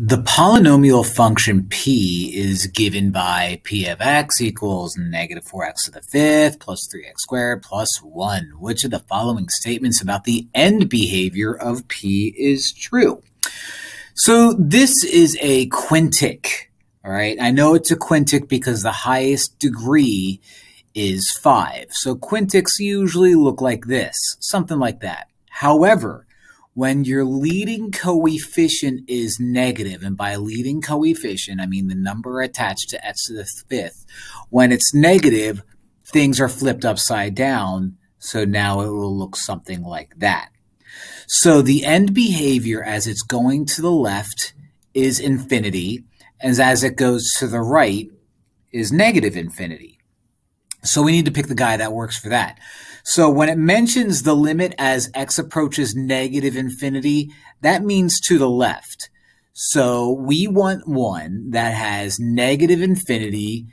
The polynomial function p is given by p of x equals negative 4x to the fifth plus 3x squared plus 1. Which of the following statements about the end behavior of p is true? So this is a quintic, all right? I know it's a quintic because the highest degree is 5. So quintics usually look like this, something like that. However, when your leading coefficient is negative, and by leading coefficient, I mean the number attached to x to the fifth, when it's negative, things are flipped upside down, so now it will look something like that. So the end behavior as it's going to the left is infinity, and as it goes to the right is negative infinity. So we need to pick the guy that works for that. So when it mentions the limit as x approaches negative infinity, that means to the left. So we want one that has negative infinity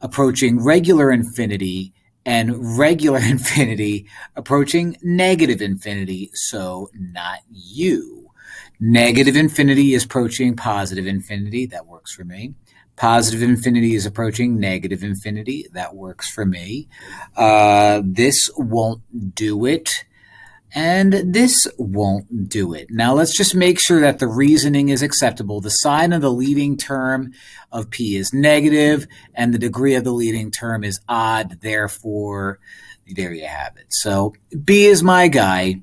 approaching regular infinity and regular infinity approaching negative infinity. So not you. Negative infinity is approaching positive infinity. That works for me. Positive infinity is approaching negative infinity. That works for me. This won't do it. And this won't do it. Now let's just make sure that the reasoning is acceptable. The sign of the leading term of p is negative, and the degree of the leading term is odd. Therefore, there you have it. So B is my guy.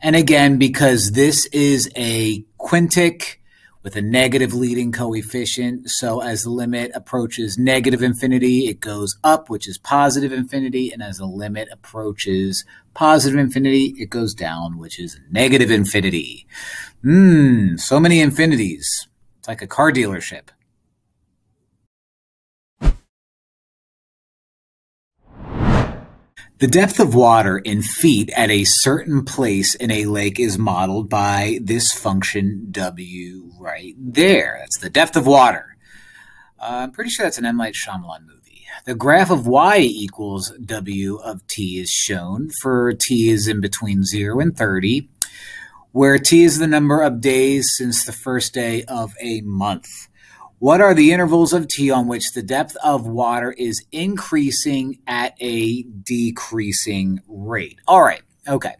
And again, because this is a quintic with a negative leading coefficient. So as the limit approaches negative infinity, it goes up, which is positive infinity. And as the limit approaches positive infinity, it goes down, which is negative infinity. So many infinities. It's like a car dealership. The depth of water in feet at a certain place in a lake is modeled by this function W right there. That's the depth of water. I'm pretty sure that's an M. Night Shyamalan movie. The graph of y equals W of t is shown for t is in between 0 and 30, where t is the number of days since the first day of a month. What are the intervals of t on which the depth of water is increasing at a decreasing rate? All right, okay.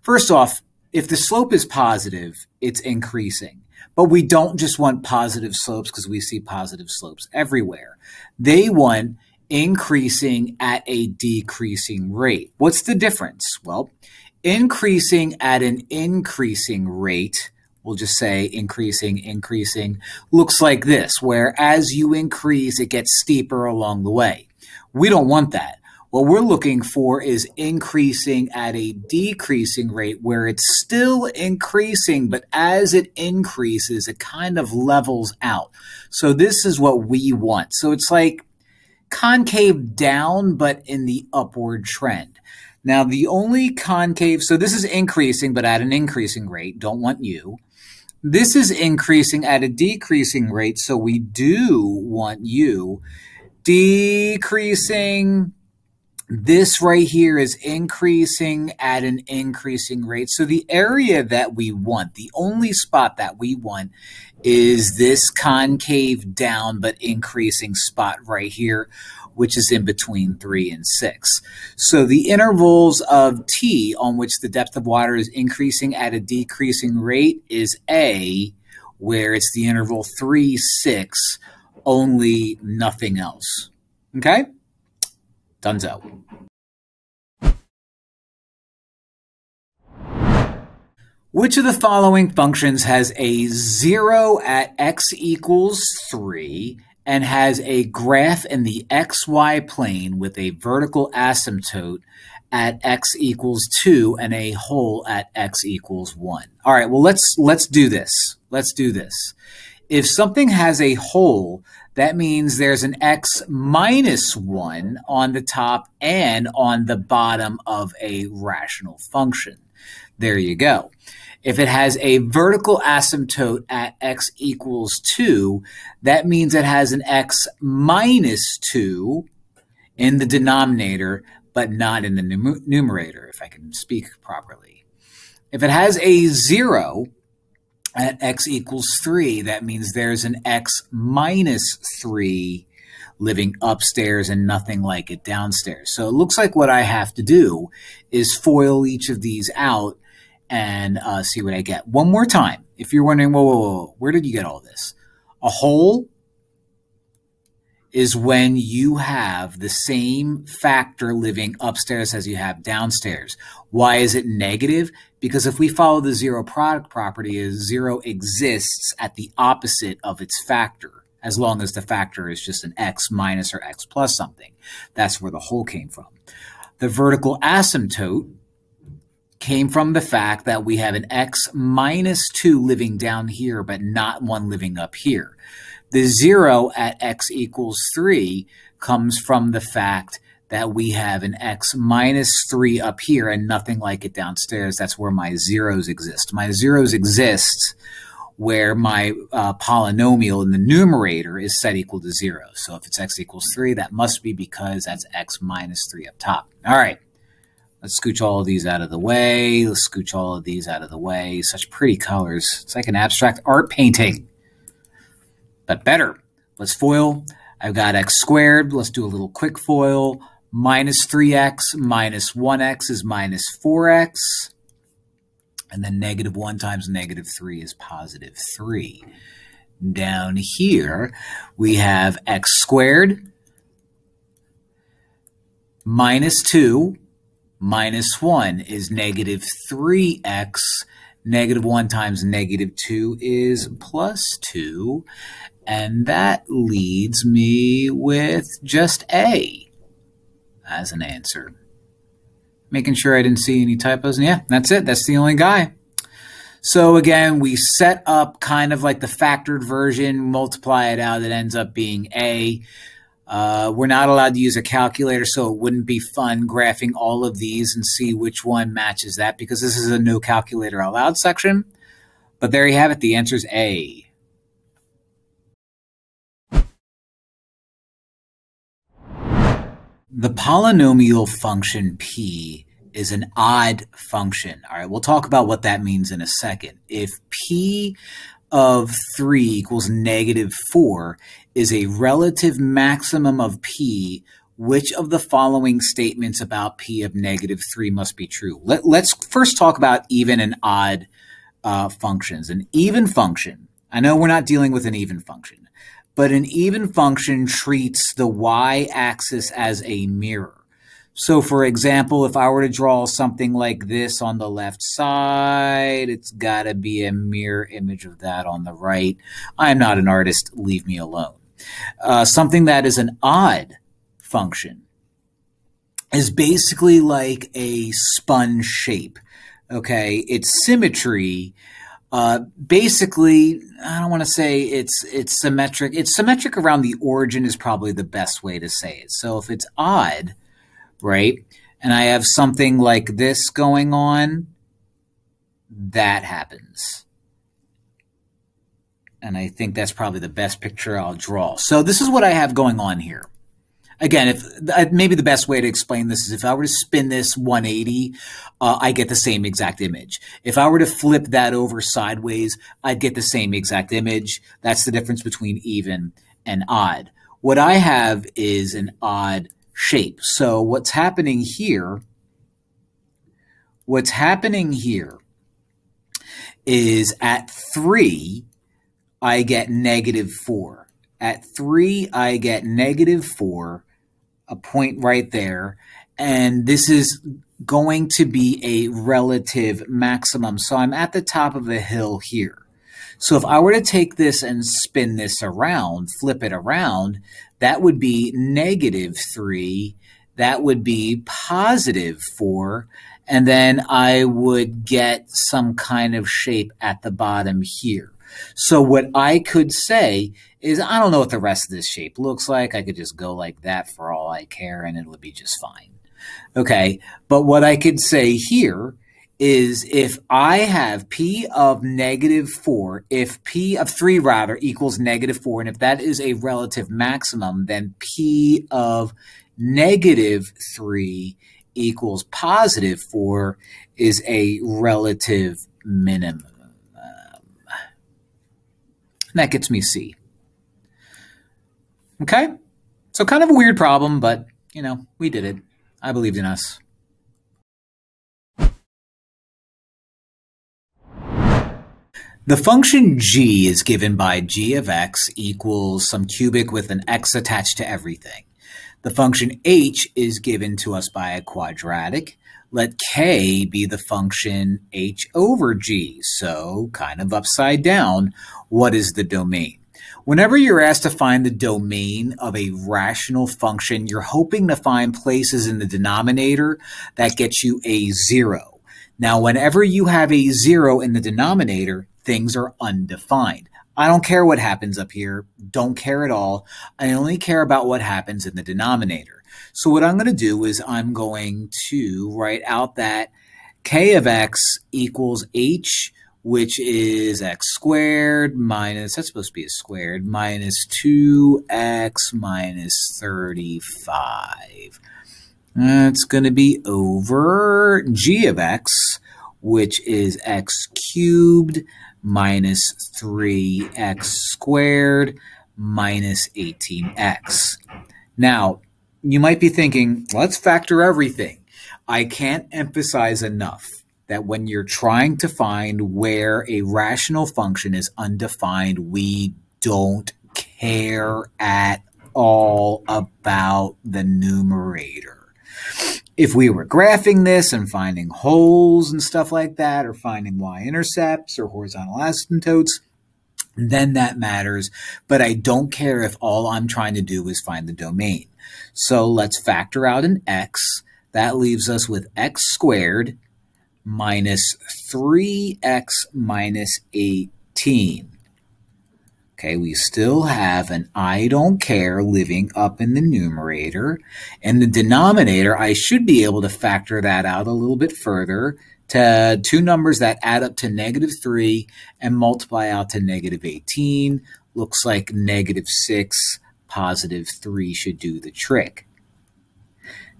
First off, if the slope is positive, it's increasing. But we don't just want positive slopes because we see positive slopes everywhere. They want increasing at a decreasing rate. What's the difference? Well, increasing at an increasing rate, we'll just say increasing, looks like this, where as you increase, it gets steeper along the way. We don't want that. What we're looking for is increasing at a decreasing rate, where it's still increasing, but as it increases, it kind of levels out. So this is what we want. So it's like concave down, but in the upward trend. Now, the only concave, so this is increasing, but at an increasing rate, don't want you. This is increasing at a decreasing rate, so we do want you. Decreasing, this right here is increasing at an increasing rate. So the area that we want, the only spot that we want is this concave down but increasing spot right here, which is in between 3 and 6. So the intervals of t on which the depth of water is increasing at a decreasing rate is A, where it's the interval 3, 6, only nothing else. Okay? Dunzo. Which of the following functions has a 0 at x equals 3 and has a graph in the xy plane with a vertical asymptote at x equals 2 and a hole at x equals 1? All right, well, let's do this. Let's do this. If something has a hole, that means there's an x minus 1 on the top and on the bottom of a rational function. There you go. If it has a vertical asymptote at x equals 2, that means it has an x minus 2 in the denominator, but not in the numerator, if I can speak properly. If it has a 0 at x equals 3. That means there's an x minus 3 living upstairs and nothing like it downstairs. So it looks like what I have to do is FOIL each of these out and see what I get. One more time, if you're wondering, whoa, where did you get all this? A whole is when you have the same factor living upstairs as you have downstairs. Why is it negative? Because if we follow the zero product property, is zero exists at the opposite of its factor, as long as the factor is just an x minus or x plus something. That's where the whole came from. The vertical asymptote came from the fact that we have an x minus 2 living down here, but not 1 living up here. The 0 at x equals 3 comes from the fact that we have an x minus 3 up here and nothing like it downstairs. That's where my zeros exist. My zeros exist where my polynomial in the numerator is set equal to 0. So if it's x equals 3, that must be because that's x minus 3 up top. All right, let's scooch all of these out of the way. Let's scooch all of these out of the way. Such pretty colors. It's like an abstract art painting, but better. Let's FOIL. I've got x squared. Let's do a little quick FOIL. Minus 3x minus 1x is minus 4x. And then negative 1 times negative 3 is positive 3. Down here, we have x squared minus 2 minus 1 is negative 3x. Negative 1 times negative 2 is plus 2. And that leads me with just A as an answer. Making sure I didn't see any typos. And yeah, that's it. That's the only guy. So again, we set up kind of like the factored version, multiply it out. It ends up being A. We're not allowed to use a calculator, so it wouldn't be fun graphing all of these and see which one matches that, because this is a no calculator allowed section. But there you have it. The answer is A. The polynomial function p is an odd function. All right, we'll talk about what that means in a second. If p of 3 equals negative 4 is a relative maximum of p, which of the following statements about p of negative 3 must be true? Let's first talk about even and odd functions. An even function, I know we're not dealing with an even function, but an even function treats the y-axis as a mirror. So for example, if I were to draw something like this on the left side, it's got to be a mirror image of that on the right. I'm not an artist. Leave me alone. Something that is an odd function is basically like a sponge shape. Okay, its symmetry basically, I don't want to say it's symmetric. It's symmetric around the origin is probably the best way to say it. So if it's odd, right, and I have something like this going on, that happens. And I think that's probably the best picture I'll draw. So this is what I have going on here. Again, if maybe the best way to explain this is if I were to spin this 180, I get the same exact image. If I were to flip that over sideways, I'd get the same exact image. That's the difference between even and odd. What I have is an odd shape. So what's happening here is at 3, I get negative 4. At 3, I get negative 4. A point right there, and this is going to be a relative maximum. So I'm at the top of a hill here. So if I were to take this and spin this around, flip it around, that would be negative 3, that would be positive 4, and then I would get some kind of shape at the bottom here. So what I could say is, I don't know what the rest of this shape looks like. I could just go like that for all I care, and it would be just fine. Okay, but what I could say here is if I have p of negative 4, if p of 3 rather equals negative 4, and if that is a relative maximum, then p of negative 3 equals positive 4 is a relative minimum. And that gets me C. Okay? So kind of a weird problem, but, you know, we did it. I believed in us. The function g is given by g of x equals some cubic with an x attached to everything. The function h is given to us by a quadratic. Let k be the function h over g, so kind of upside down. What is the domain? Whenever you're asked to find the domain of a rational function, you're hoping to find places in the denominator that gets you a 0. Now, whenever you have a 0 in the denominator, things are undefined. I don't care what happens up here. Don't care at all. I only care about what happens in the denominator. So what I'm going to do is I'm going to write out that k of x equals h, which is x squared minus, that's supposed to be a squared, minus 2x minus 35. That's going to be over g of x, which is x cubed minus 3x squared minus 18x. Now, you might be thinking, let's factor everything. I can't emphasize enough that when you're trying to find where a rational function is undefined, we don't care at all about the numerator. If we were graphing this and finding holes and stuff like that, or finding y-intercepts or horizontal asymptotes, then that matters. But I don't care if all I'm trying to do is find the domain. So let's factor out an x. That leaves us with x squared minus 3x minus 18. Okay, we still have an I don't care living up in the numerator. And the denominator, I should be able to factor that out a little bit further to two numbers that add up to negative 3 and multiply out to negative 18. Looks like negative 6, positive 3 should do the trick.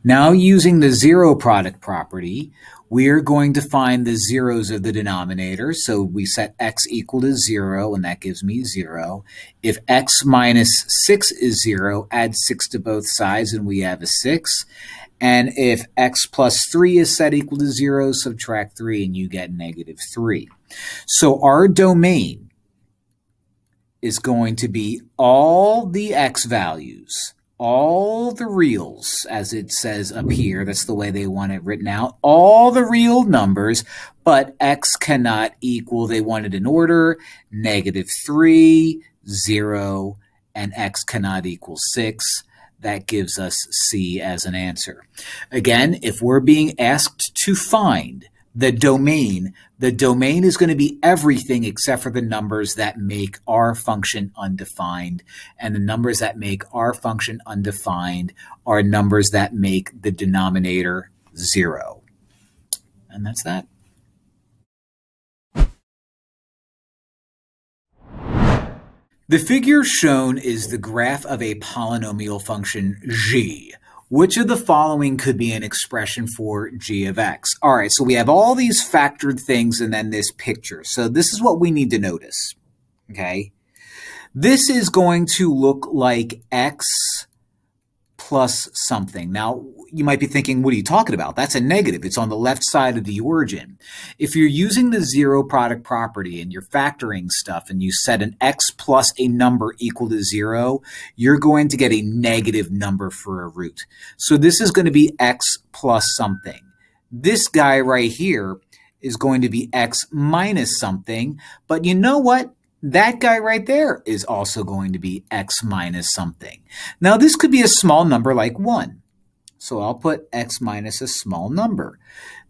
Now using the zero product property, we are going to find the zeros of the denominator. So we set x equal to 0, and that gives me 0. If x minus 6 is 0, add 6 to both sides, and we have a 6. And if x plus 3 is set equal to 0, subtract 3, and you get negative 3. So our domain is going to be all the x values, all the reals, as it says up here, that's the way they want it written out, all the real numbers, but x cannot equal, they want it in order, negative 3, 0, and x cannot equal 6. That gives us C as an answer. Again, if we're being asked to find the domain is going to be everything except for the numbers that make our function undefined. And the numbers that make our function undefined are numbers that make the denominator 0. And that's that. The figure shown is the graph of a polynomial function g. Which of the following could be an expression for g of x? All right, so we have all these factored things and then this picture. So this is what we need to notice, okay? This is going to look like x plus something. Now, you might be thinking, what are you talking about? That's a negative. It's on the left side of the origin. If you're using the zero product property and you're factoring stuff and you set an x plus a number equal to 0, you're going to get a negative number for a root. So this is going to be x plus something. This guy right here is going to be x minus something. But you know what? That guy right there is also going to be x minus something. Now, this could be a small number like 1. So I'll put x minus a small number.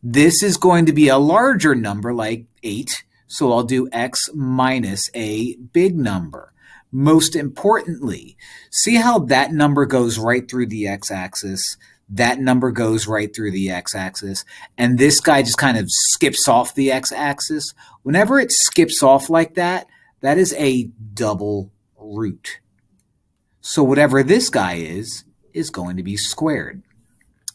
This is going to be a larger number like 8. So I'll do x minus a big number. Most importantly, see how that number goes right through the x-axis? That number goes right through the x-axis, and this guy just kind of skips off the x-axis. Whenever it skips off like that, that is a double root. So whatever this guy is going to be squared.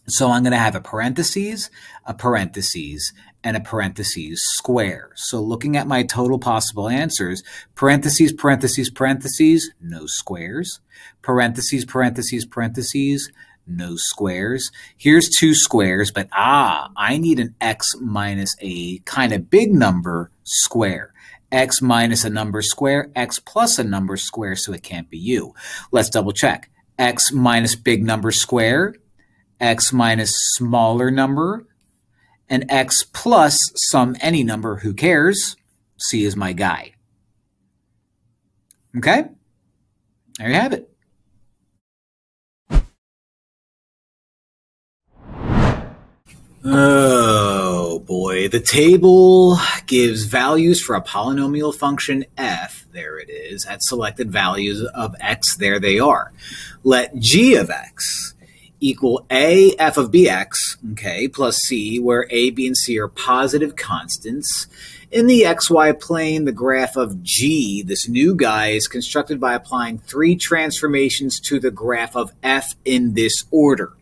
So I'm going to have a parentheses, and a parentheses square. So looking at my total possible answers, parentheses, parentheses, parentheses, no squares. Parentheses, parentheses, parentheses, no squares. Here's two squares, but I need an x minus a kind of big number square. X minus a number square, x plus a number square, so it can't be u. Let's double check. X minus big number square, x minus smaller number, and x plus some any number, who cares? C is my guy. Okay? There you have it. Oh boy, the table gives values for a polynomial function f, there it is, at selected values of x, there they are. Let g of x equal a f of bx, okay, plus c, where a, b, and c are positive constants. In the xy plane, the graph of g, this new guy, is constructed by applying three transformations to the graph of f in this order.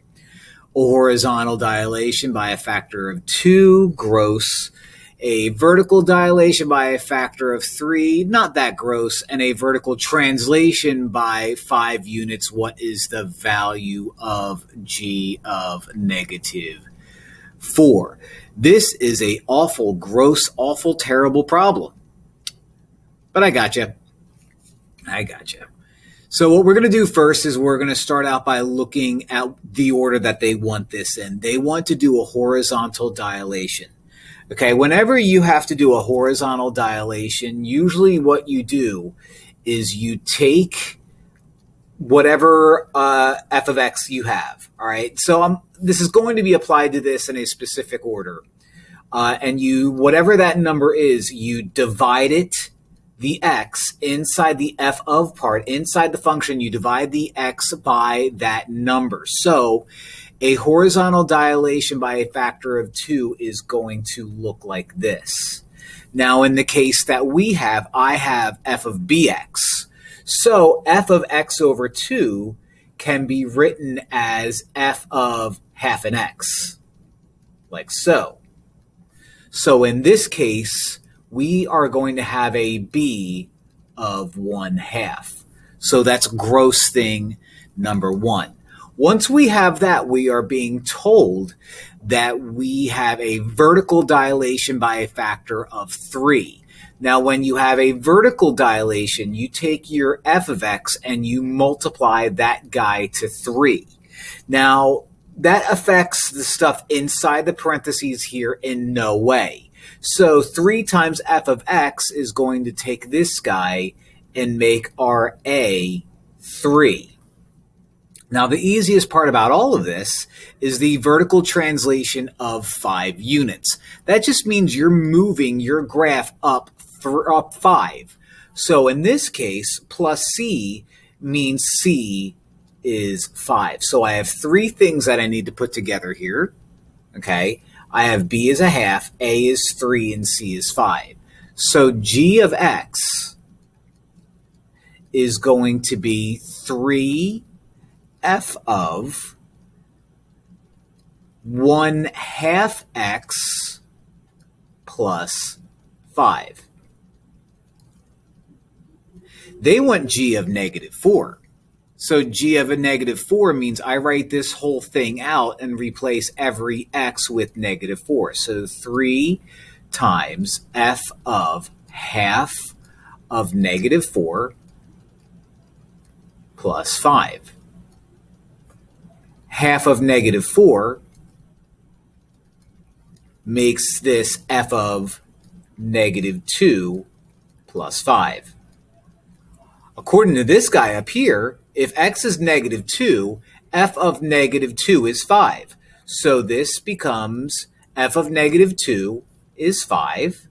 A horizontal dilation by a factor of 2, gross. A vertical dilation by a factor of 3, not that gross. And a vertical translation by 5 units. What is the value of g of negative 4? This is an awful, gross, awful, terrible problem. But I gotcha. I gotcha. So what we're going to do first is we're going to start out by looking at the order that they want this in. They want to do a horizontal dilation. Okay, whenever you have to do a horizontal dilation, usually what you do is you take whatever f of x you have. All right, so this is going to be applied to this in a specific order. And you, whatever that number is, you divide it. The x inside the f of part, inside the function, you divide the x by that number. So a horizontal dilation by a factor of 2 is going to look like this. Now, in the case that we have, I have f of bx. So f of x over 2 can be written as f of half an x, like so. So in this case, we are going to have a b of 1/2. So that's gross thing number one. Once we have that, we are being told that we have a vertical dilation by a factor of 3. Now, when you have a vertical dilation, you take your f of x and you multiply that guy to 3. Now, that affects the stuff inside the parentheses here in no way. So 3 times f of x is going to take this guy and make our a 3. Now, the easiest part about all of this is the vertical translation of 5 units. That just means you're moving your graph up, up 5. So in this case, plus c means c is 5. So I have 3 things that I need to put together here, okay? I have b is 1/2, a is 3, and c is 5. So g of x is going to be 3 f of 1/2 x plus 5. They want g of negative 4. So g of a negative 4 means I write this whole thing out and replace every x with negative 4. So 3 times f of 1/2 of negative 4 plus 5. 1/2 of negative 4 makes this f of negative 2 plus 5. According to this guy up here, if x is negative 2, f of negative 2 is 5. So this becomes f of negative 2 is 5.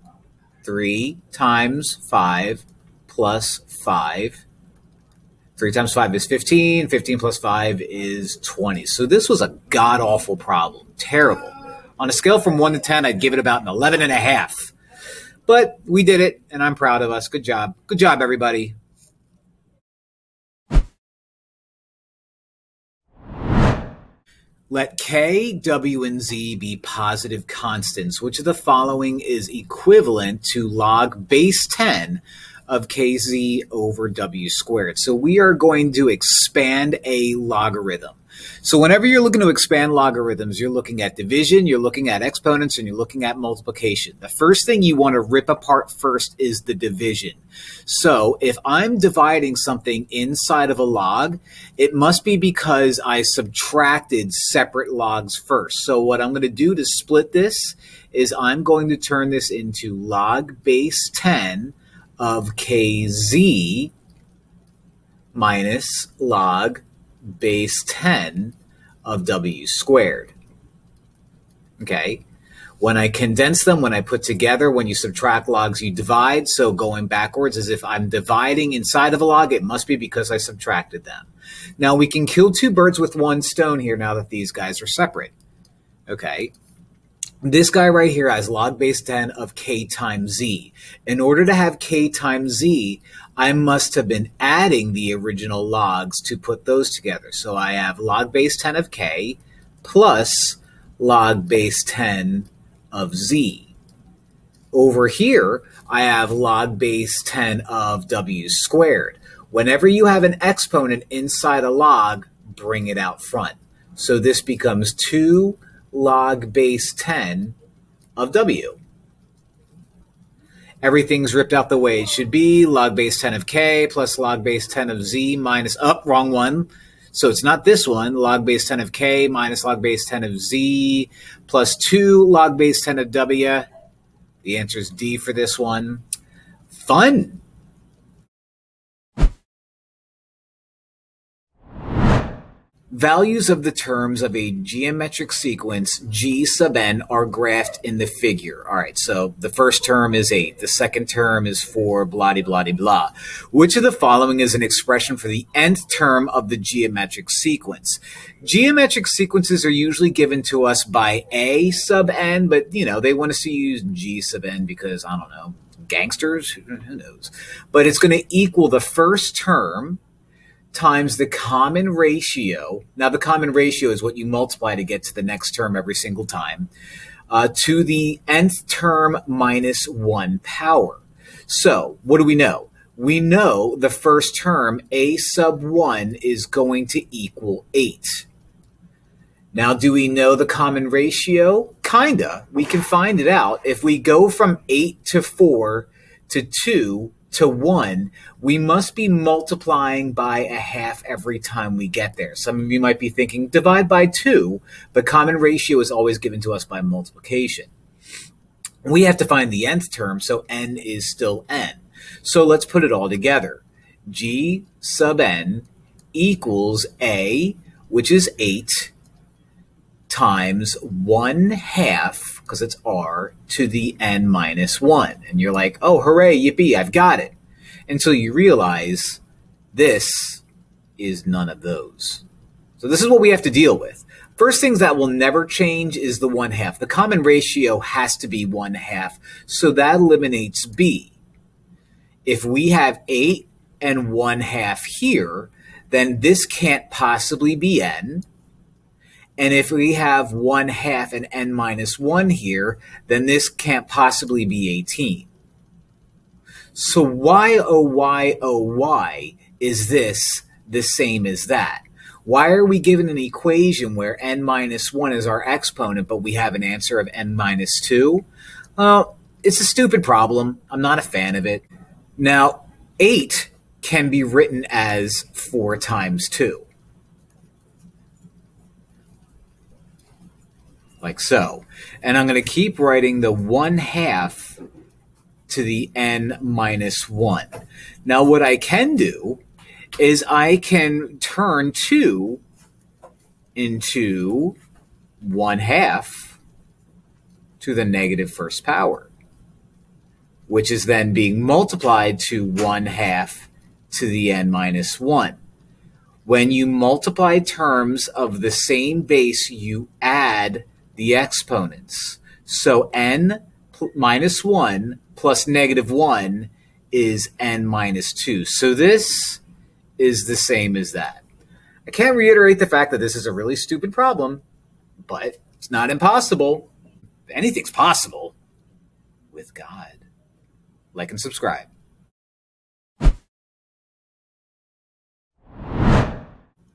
3 times 5 plus 5. 3 times 5 is 15. 15 plus 5 is 20. So this was a god-awful problem. Terrible. On a scale from 1 to 10, I'd give it about an 11.5. But we did it, and I'm proud of us. Good job. Good job, everybody. Let K, W, and Z be positive constants. Which of the following is equivalent to log base 10 of KZ over W squared? So we are going to expand a logarithm. So whenever you're looking to expand logarithms, you're looking at division, you're looking at exponents, and you're looking at multiplication. The first thing you want to rip apart first is the division. So if I'm dividing something inside of a log, it must be because I subtracted separate logs first. So what I'm going to do to split this is I'm going to turn this into log base 10 of KZ minus log base 10 of W squared. Okay. When I condense them, when I put together, when you subtract logs, you divide. So going backwards is if I'm dividing inside of a log, it must be because I subtracted them. Now we can kill two birds with one stone here now that these guys are separate. Okay. This guy right here has log base 10 of K times Z. In order to have K times Z, I must have been adding the original logs to put those together. So I have log base 10 of K plus log base 10 of Z. Over here, I have log base 10 of W squared. Whenever you have an exponent inside a log, bring it out front. So this becomes 2 log base 10 of W. Everything's ripped out the way it should be. Log base 10 of K plus log base 10 of Z minus, oh, wrong one. So it's not this one. Log base 10 of K minus log base 10 of Z plus 2 log base 10 of W. The answer is D for this one. Fun. Values of the terms of a geometric sequence G sub n are graphed in the figure. All right, so the first term is 8. The second term is 4, blah-de-blah-de-blah. Which of the following is an expression for the nth term of the geometric sequence? Geometric sequences are usually given to us by A sub n, but, you know, they want us to use G sub n because, I don't know, gangsters? Who knows? But it's going to equal the first term times the common ratio. Now, the common ratio is what you multiply to get to the next term every single time, to the nth term minus 1 power. So what do we know? We know the first term, a sub 1, is going to equal 8. Now, do we know the common ratio? Kinda. We can find it out. If we go from 8 to 4 to 2 to 1, we must be multiplying by a half every time we get there. Some of you might be thinking, divide by 2, but common ratio is always given to us by multiplication. We have to find the nth term, so n is still n. So let's put it all together. G sub n equals a, which is 8, times 1/2, because it's r, to the n minus 1. And you're like, oh, hooray, yippee, I've got it. Until you realize this is none of those. So this is what we have to deal with. First things that will never change is the 1/2. The common ratio has to be 1/2, so that eliminates b. If we have 8 and 1/2 here, then this can't possibly be n. And if we have 1/2 and n minus 1 here, then this can't possibly be 18. So why, oh why, oh why is this the same as that? Why are we given an equation where n minus 1 is our exponent, but we have an answer of n minus 2? Well, it's a stupid problem. I'm not a fan of it. Now, 8 can be written as 4 times 2. Like so. And I'm going to keep writing the 1/2 to the n minus 1. Now, what I can do is I can turn 2 into 1/2 to the negative first power, which is then being multiplied to 1/2 to the n minus 1. When you multiply terms of the same base, you add the exponents. So n minus 1 plus negative 1 is n minus 2. So this is the same as that. I can't reiterate the fact that this is a really stupid problem. But it's not impossible. Anything's possible with God. Like and subscribe.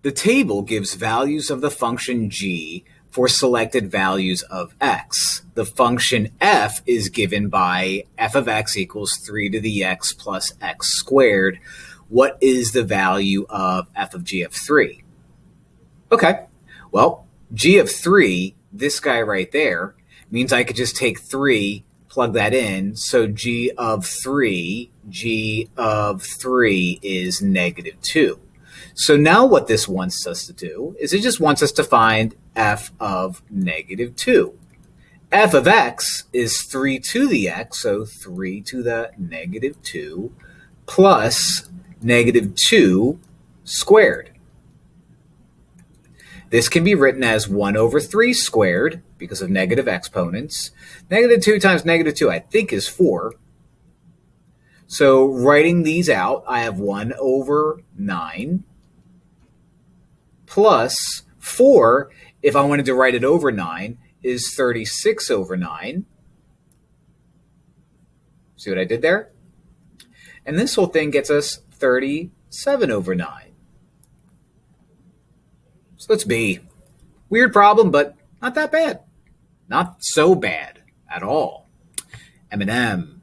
The table gives values of the function g for selected values of x. The function f is given by f of x equals 3 to the x plus x squared. What is the value of f of g of 3? Okay, well, g of 3, this guy right there, means I could just take 3, plug that in, so g of 3 is -2. So now what this wants us to do is it just wants us to find f of -2. F of x is 3 to the x, so 3 to the -2 plus -2 squared. This can be written as 1/3 squared because of negative exponents. -2 times -2 I think is 4. So writing these out, I have 1/9 plus 4, if I wanted to write it over 9, is 36/9. See what I did there? And this whole thing gets us 37/9. So that's B. Weird problem, but not that bad. Not so bad at all. M&M.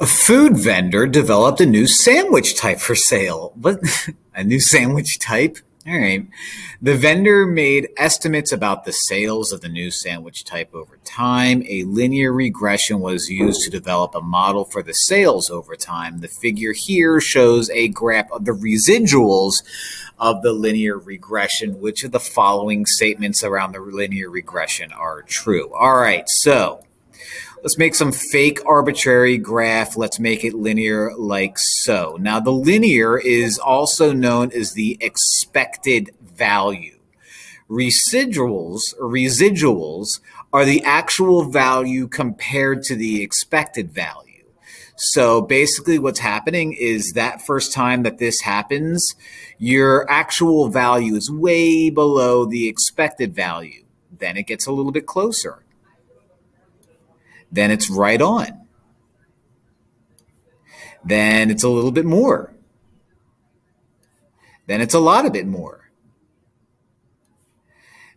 A food vendor developed a new sandwich type for sale. What? A new sandwich type? All right. The vendor made estimates about the sales of the new sandwich type over time. A linear regression was used to develop a model for the sales over time. The figure here shows a graph of the residuals of the linear regression. Which of the following statements around the linear regression are true? All right. So let's make some fake arbitrary graph. Let's make it linear like so. Now, the linear is also known as the expected value. Residuals are the actual value compared to the expected value. So basically what's happening is that first time that this happens, your actual value is way below the expected value. Then it gets a little bit closer. Then it's right on. Then it's a little bit more. Then it's a lot of bit more.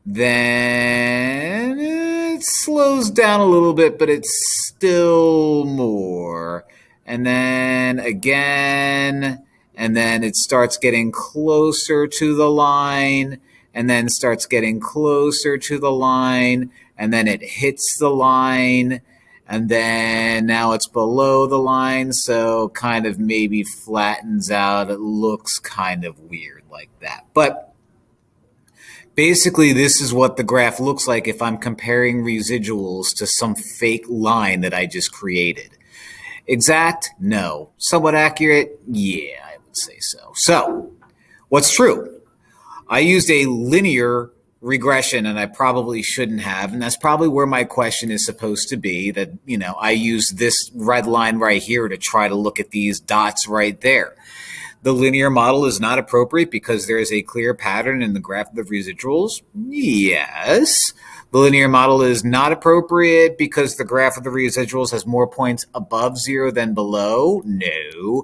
Then it slows down a little bit, but it's still more. And then again, and then it starts getting closer to the line, and then starts getting closer to the line, and then it hits the line. And then now it's below the line, so kind of maybe flattens out. It looks kind of weird like that. But basically, this is what the graph looks like if I'm comparing residuals to some fake line that I just created. Exact? No. Somewhat accurate? Yeah, I would say so. So what's true? I used a linear regression, and I probably shouldn't have, and that's probably where my question is supposed to be, that, you know, I use this red line right here to try to look at these dots right there. The linear model is not appropriate because there is a clear pattern in the graph of the residuals. Yes. The linear model is not appropriate because the graph of the residuals has more points above zero than below. No.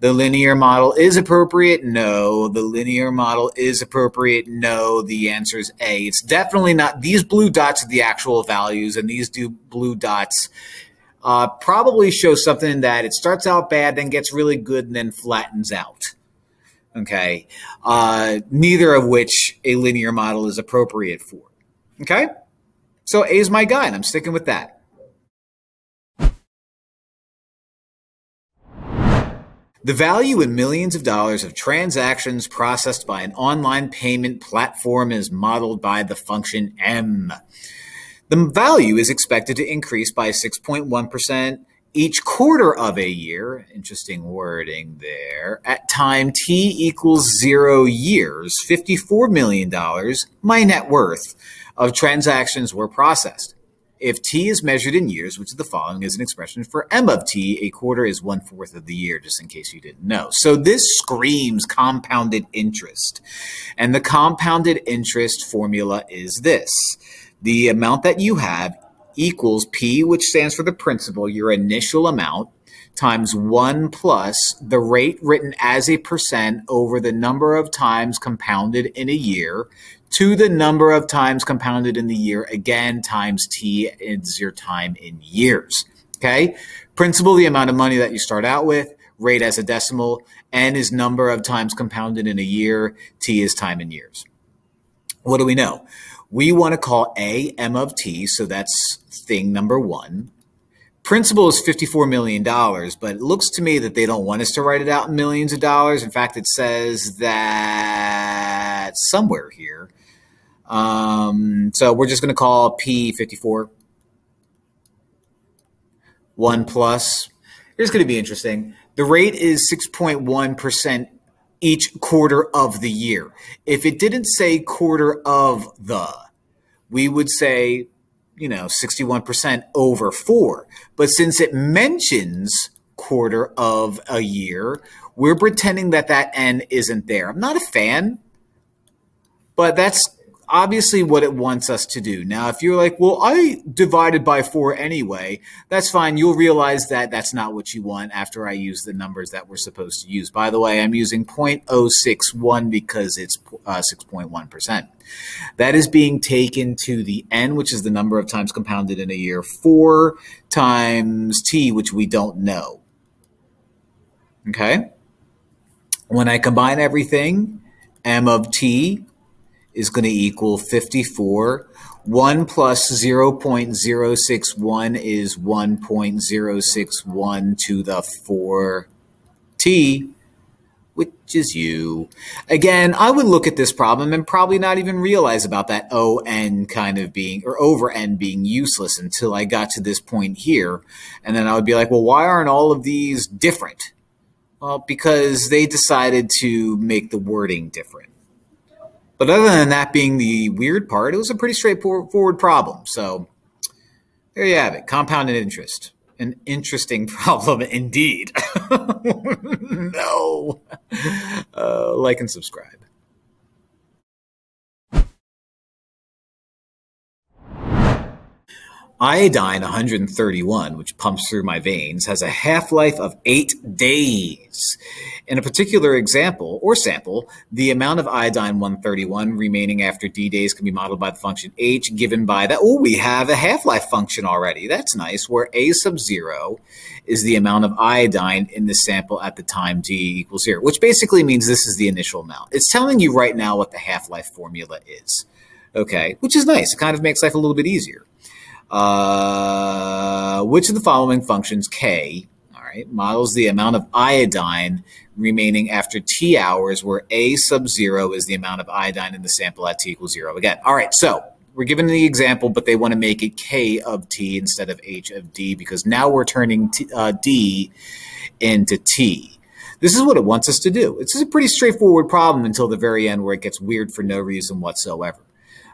The linear model is appropriate? No. The linear model is appropriate? No. The answer is A. It's definitely not. These blue dots are the actual values, and these blue dots probably show something that it starts out bad, then gets really good, and then flattens out. Okay? Neither of which a linear model is appropriate for. Okay? So A is my guy, and I'm sticking with that. The value in millions of dollars of transactions processed by an online payment platform is modeled by the function M. The value is expected to increase by 6.1% each quarter of a year, interesting wording there, at time t equals 0 years, $54 million, my net worth, of transactions were processed. If t is measured in years, which of the following is an expression for m of t? A quarter is 1/4 of the year, just in case you didn't know. So this screams compounded interest. And the compounded interest formula is this. The amount that you have equals p, which stands for the principal, your initial amount, times 1 plus the rate written as a percent over the number of times compounded in a year to the number of times compounded in the year, again, times t is your time in years, okay? Principal, the amount of money that you start out with, rate as a decimal, n is number of times compounded in a year, t is time in years. What do we know? We want to call a m of t, so that's thing number 1. Principal is $54 million, but it looks to me that they don't want us to write it out in millions of dollars. In fact, it says that somewhere here. So we're just going to call P 54. 1 plus. Here's going to be interesting. The rate is 6.1% each quarter of the year. If it didn't say quarter of the, we would say, you know, 61% over 4. But since it mentions quarter of a year, we're pretending that that n isn't there. I'm not a fan, but that's obviously what it wants us to do. Now, if you're like, well, I divided by 4 anyway, that's fine. You'll realize that that's not what you want after I use the numbers that we're supposed to use. By the way, I'm using 0.061 because it's 6.1%. That is being taken to the n, which is the number of times compounded in a year, 4 times t, which we don't know. Okay? When I combine everything, m of t is going to equal 54. 1 plus 0.061 is 1.061 to the 4t, which is you. Again, I would look at this problem and probably not even realize about that on kind of being, or over n being useless until I got to this point here. And then I would be like, well, why aren't all of these different? Well, because they decided to make the wording different. But other than that being the weird part, it was a pretty straightforward problem. So there you have it, compounded interest. An interesting problem indeed. No. Like and subscribe. Iodine 131, which pumps through my veins, has a half-life of 8 days. In a particular example or sample, the amount of iodine 131 remaining after D days can be modeled by the function H given by that. Oh, we have a half-life function already. That's nice, where A sub 0 is the amount of iodine in the sample at the time D equals 0, which basically means this is the initial amount. It's telling you right now what the half-life formula is, okay, which is nice. It kind of makes life a little bit easier. Which of the following functions K, all right, models the amount of iodine remaining after T hours where A sub 0 is the amount of iodine in the sample at T equals 0 again. All right, so we're given the example, but they want to make it K of T instead of H of D because now we're turning D into T. This is what it wants us to do. It's a pretty straightforward problem until the very end where it gets weird for no reason whatsoever.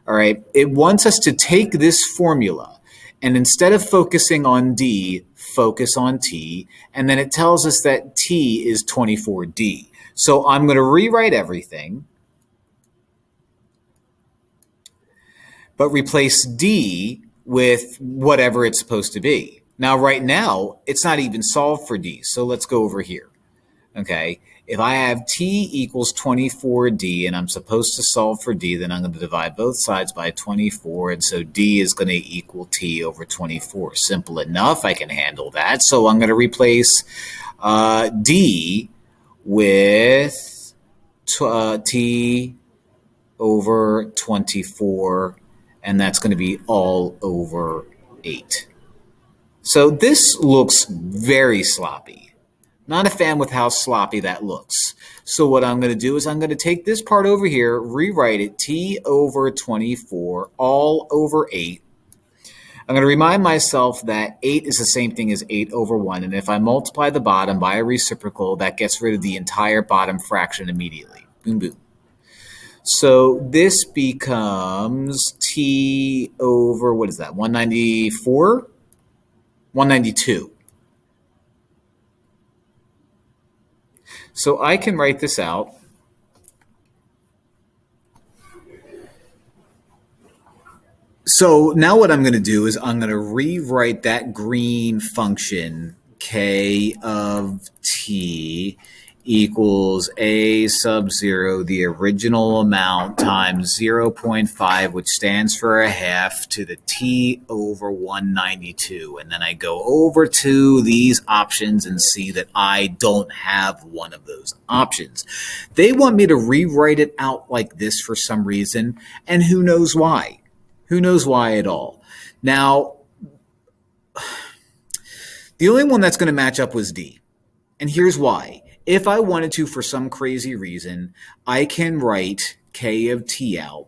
All right, it wants us to take this formula and instead of focusing on D, focus on T. And then it tells us that T is 24D. So I'm going to rewrite everything, but replace D with whatever it's supposed to be. Now, right now, it's not even solved for D. So let's go over here. Okay, if I have T equals 24D and I'm supposed to solve for D, then I'm going to divide both sides by 24. And so D is going to equal T over 24. Simple enough. I can handle that. So I'm going to replace D with T over 24. And that's going to be all over 8. So this looks very sloppy. Not a fan with how sloppy that looks. So what I'm going to do is I'm going to take this part over here, rewrite it, T over 24, all over 8. I'm going to remind myself that 8 is the same thing as 8 over 1. And if I multiply the bottom by a reciprocal, that gets rid of the entire bottom fraction immediately. Boom, boom. So this becomes T over, what is that, 194? 192. So I can write this out. So now what I'm going to do is I'm going to rewrite that green function, k of t equals a sub 0, the original amount, times 0.5, which stands for a half, to the t over 192. And then I go over to these options and see that I don't have one of those options. They want me to rewrite it out like this for some reason, and who knows why? Who knows why at all? Now, the only one that's going to match up was D. And here's why. If I wanted to, for some crazy reason, I can write K of T out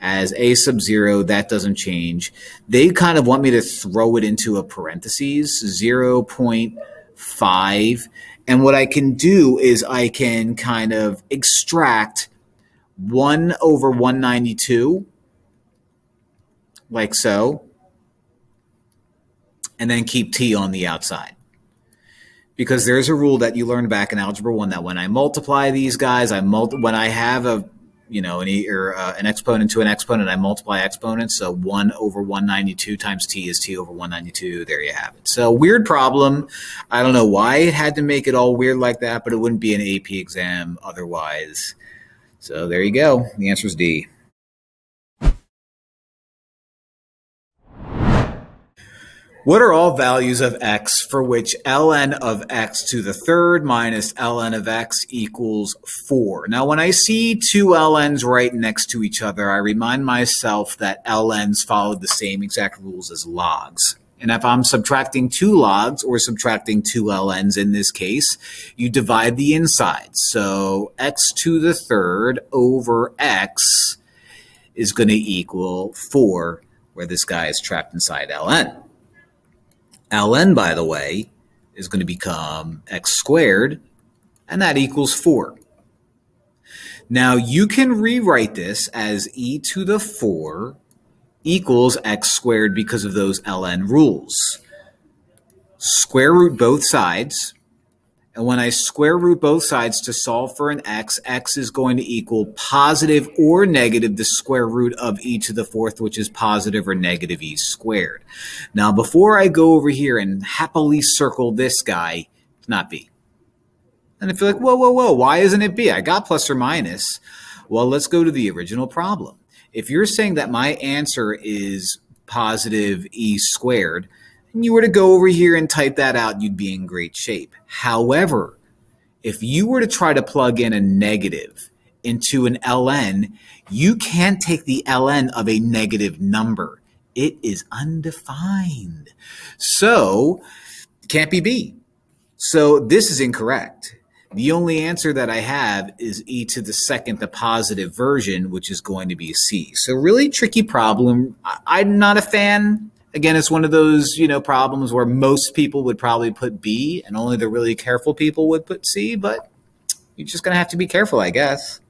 as A sub 0. That doesn't change. They kind of want me to throw it into a parentheses, 0.5. And what I can do is I can kind of extract 1 over 192. Like so, and then keep t on the outside. Because there's a rule that you learned back in Algebra 1 that when I multiply these guys, when I have a, you know, an exponent to an exponent, I multiply exponents. So 1 over 192 times t is t over 192. There you have it. So weird problem. I don't know why it had to make it all weird like that, but it wouldn't be an AP exam otherwise. So there you go. The answer is D. What are all values of x for which ln of x to the third minus ln of x equals 4? Now, when I see two ln's right next to each other, I remind myself that ln's follow the same exact rules as logs. And if I'm subtracting two logs, or subtracting two ln's in this case, you divide the insides. So x to the third over x is going to equal 4, where this guy is trapped inside ln. ln, by the way, is going to become x squared, and that equals 4. Now, you can rewrite this as e to the 4 equals x squared because of those ln rules. Square root both sides, and when I square root both sides to solve for an x, x is going to equal positive or negative the square root of e to the fourth, which is positive or negative e squared. Now, before I go over here and happily circle this guy, it's not b. And if you're like, whoa, whoa, whoa, why isn't it b? I got plus or minus. Well, let's go to the original problem. If you're saying that my answer is positive e squared, you were to go over here and type that out, you'd be in great shape. However, if you were to try to plug in a negative into an ln, you can't take the ln of a negative number. It is undefined. So it can't be b. So this is incorrect. The only answer that I have is e to the second, the positive version, which is going to be c. So really tricky problem. I'm not a fan. Again, it's one of those, you know, problems where most people would probably put B and only the really careful people would put C, but you're just going to have to be careful, I guess.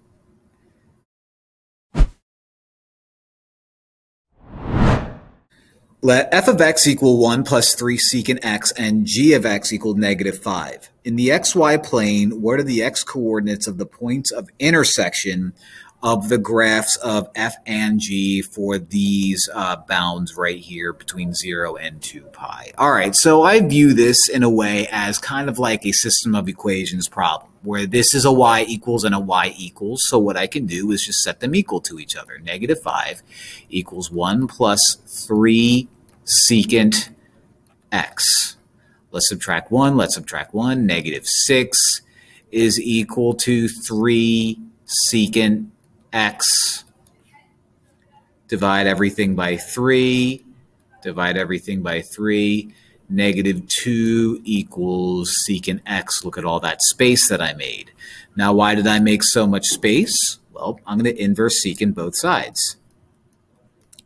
Let f of x equal 1 plus 3 secant x and g of x equal negative 5. In the xy plane, what are the x coordinates of the points of intersection of the graphs of f and g for these bounds right here between 0 and 2 pi. All right, so I view this in a way as kind of like a system of equations problem, where this is a y equals and a y equals. So what I can do is just set them equal to each other. Negative 5 equals 1 plus 3 secant x. Let's subtract 1. Let's subtract 1. Negative 6 is equal to 3 secant x. Divide everything by 3. Divide everything by 3. Negative 2 equals secant x. Look at all that space that I made. Now, why did I make so much space? Well, I'm going to inverse secant both sides.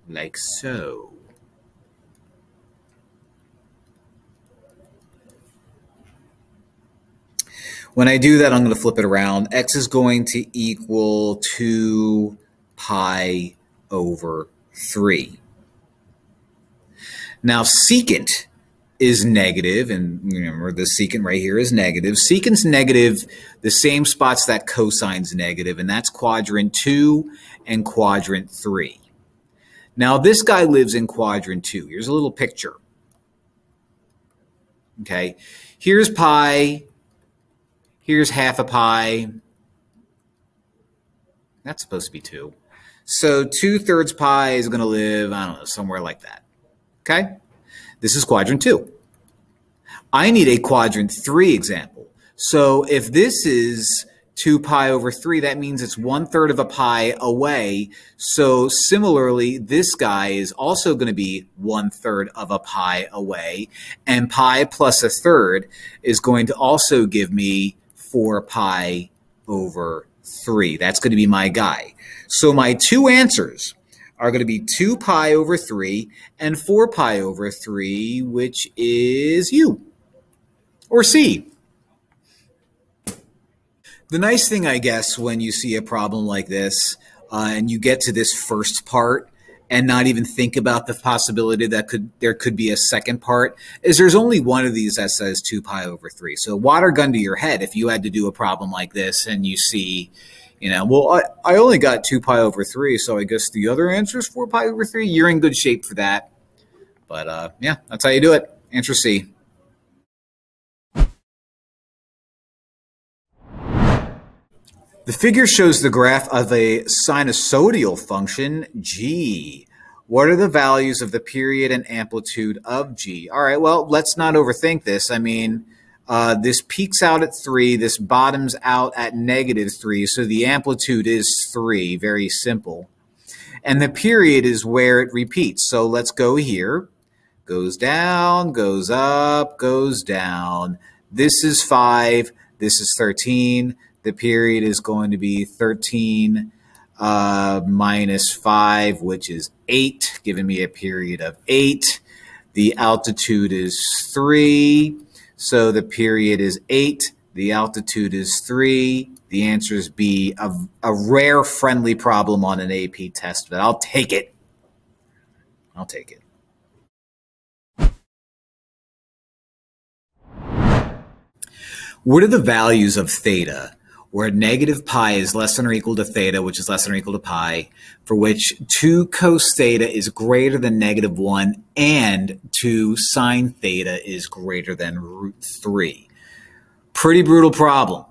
Like so. When I do that, I'm going to flip it around. X is going to equal 2 pi over 3. Now, secant is negative, and remember the secant right here is negative. Secant's negative the same spots that cosine's negative, and that's quadrant 2 and quadrant 3. Now, this guy lives in quadrant 2. Here's a little picture. Okay, here's pi, here's half a pi. That's supposed to be 2. So 2/3 pi is going to live, I don't know, somewhere like that. Okay, this is quadrant 2. I need a quadrant 3 example. So if this is 2 pi over 3, that means it's 1/3 of a pi away. So similarly, this guy is also going to be 1/3 of a pi away. And pi plus 1/3 is going to also give me 4 pi over 3. That's going to be my guy. So my two answers are going to be 2 pi over 3 and 4 pi over 3, which is U or C. The nice thing, I guess, when you see a problem like this and you get to this first part and not even think about the possibility that there could be a second part, is there's only one of these that says 2 pi over 3. So water gun to your head if you had to do a problem like this and you see, well, I only got 2 pi over 3, so I guess the other answer is 4 pi over 3. You're in good shape for that. But yeah, that's how you do it. Answer C. The figure shows the graph of a sinusoidal function, g. What are the values of the period and amplitude of g? All right, well, let's not overthink this. I mean, this peaks out at 3. This bottoms out at -3. So the amplitude is 3, very simple. And the period is where it repeats. So let's go here. Goes down, goes up, goes down. This is 5. This is 13. The period is going to be 13 minus 5, which is 8, giving me a period of 8. The altitude is 3. So the period is 8, the altitude is 3. The answer is B, a rare friendly problem on an AP test, but I'll take it. I'll take it. What are the values of theta where -pi is less than or equal to theta, which is less than or equal to pi, for which 2 cos theta is greater than -1 and 2 sine theta is greater than √3. Pretty brutal problem.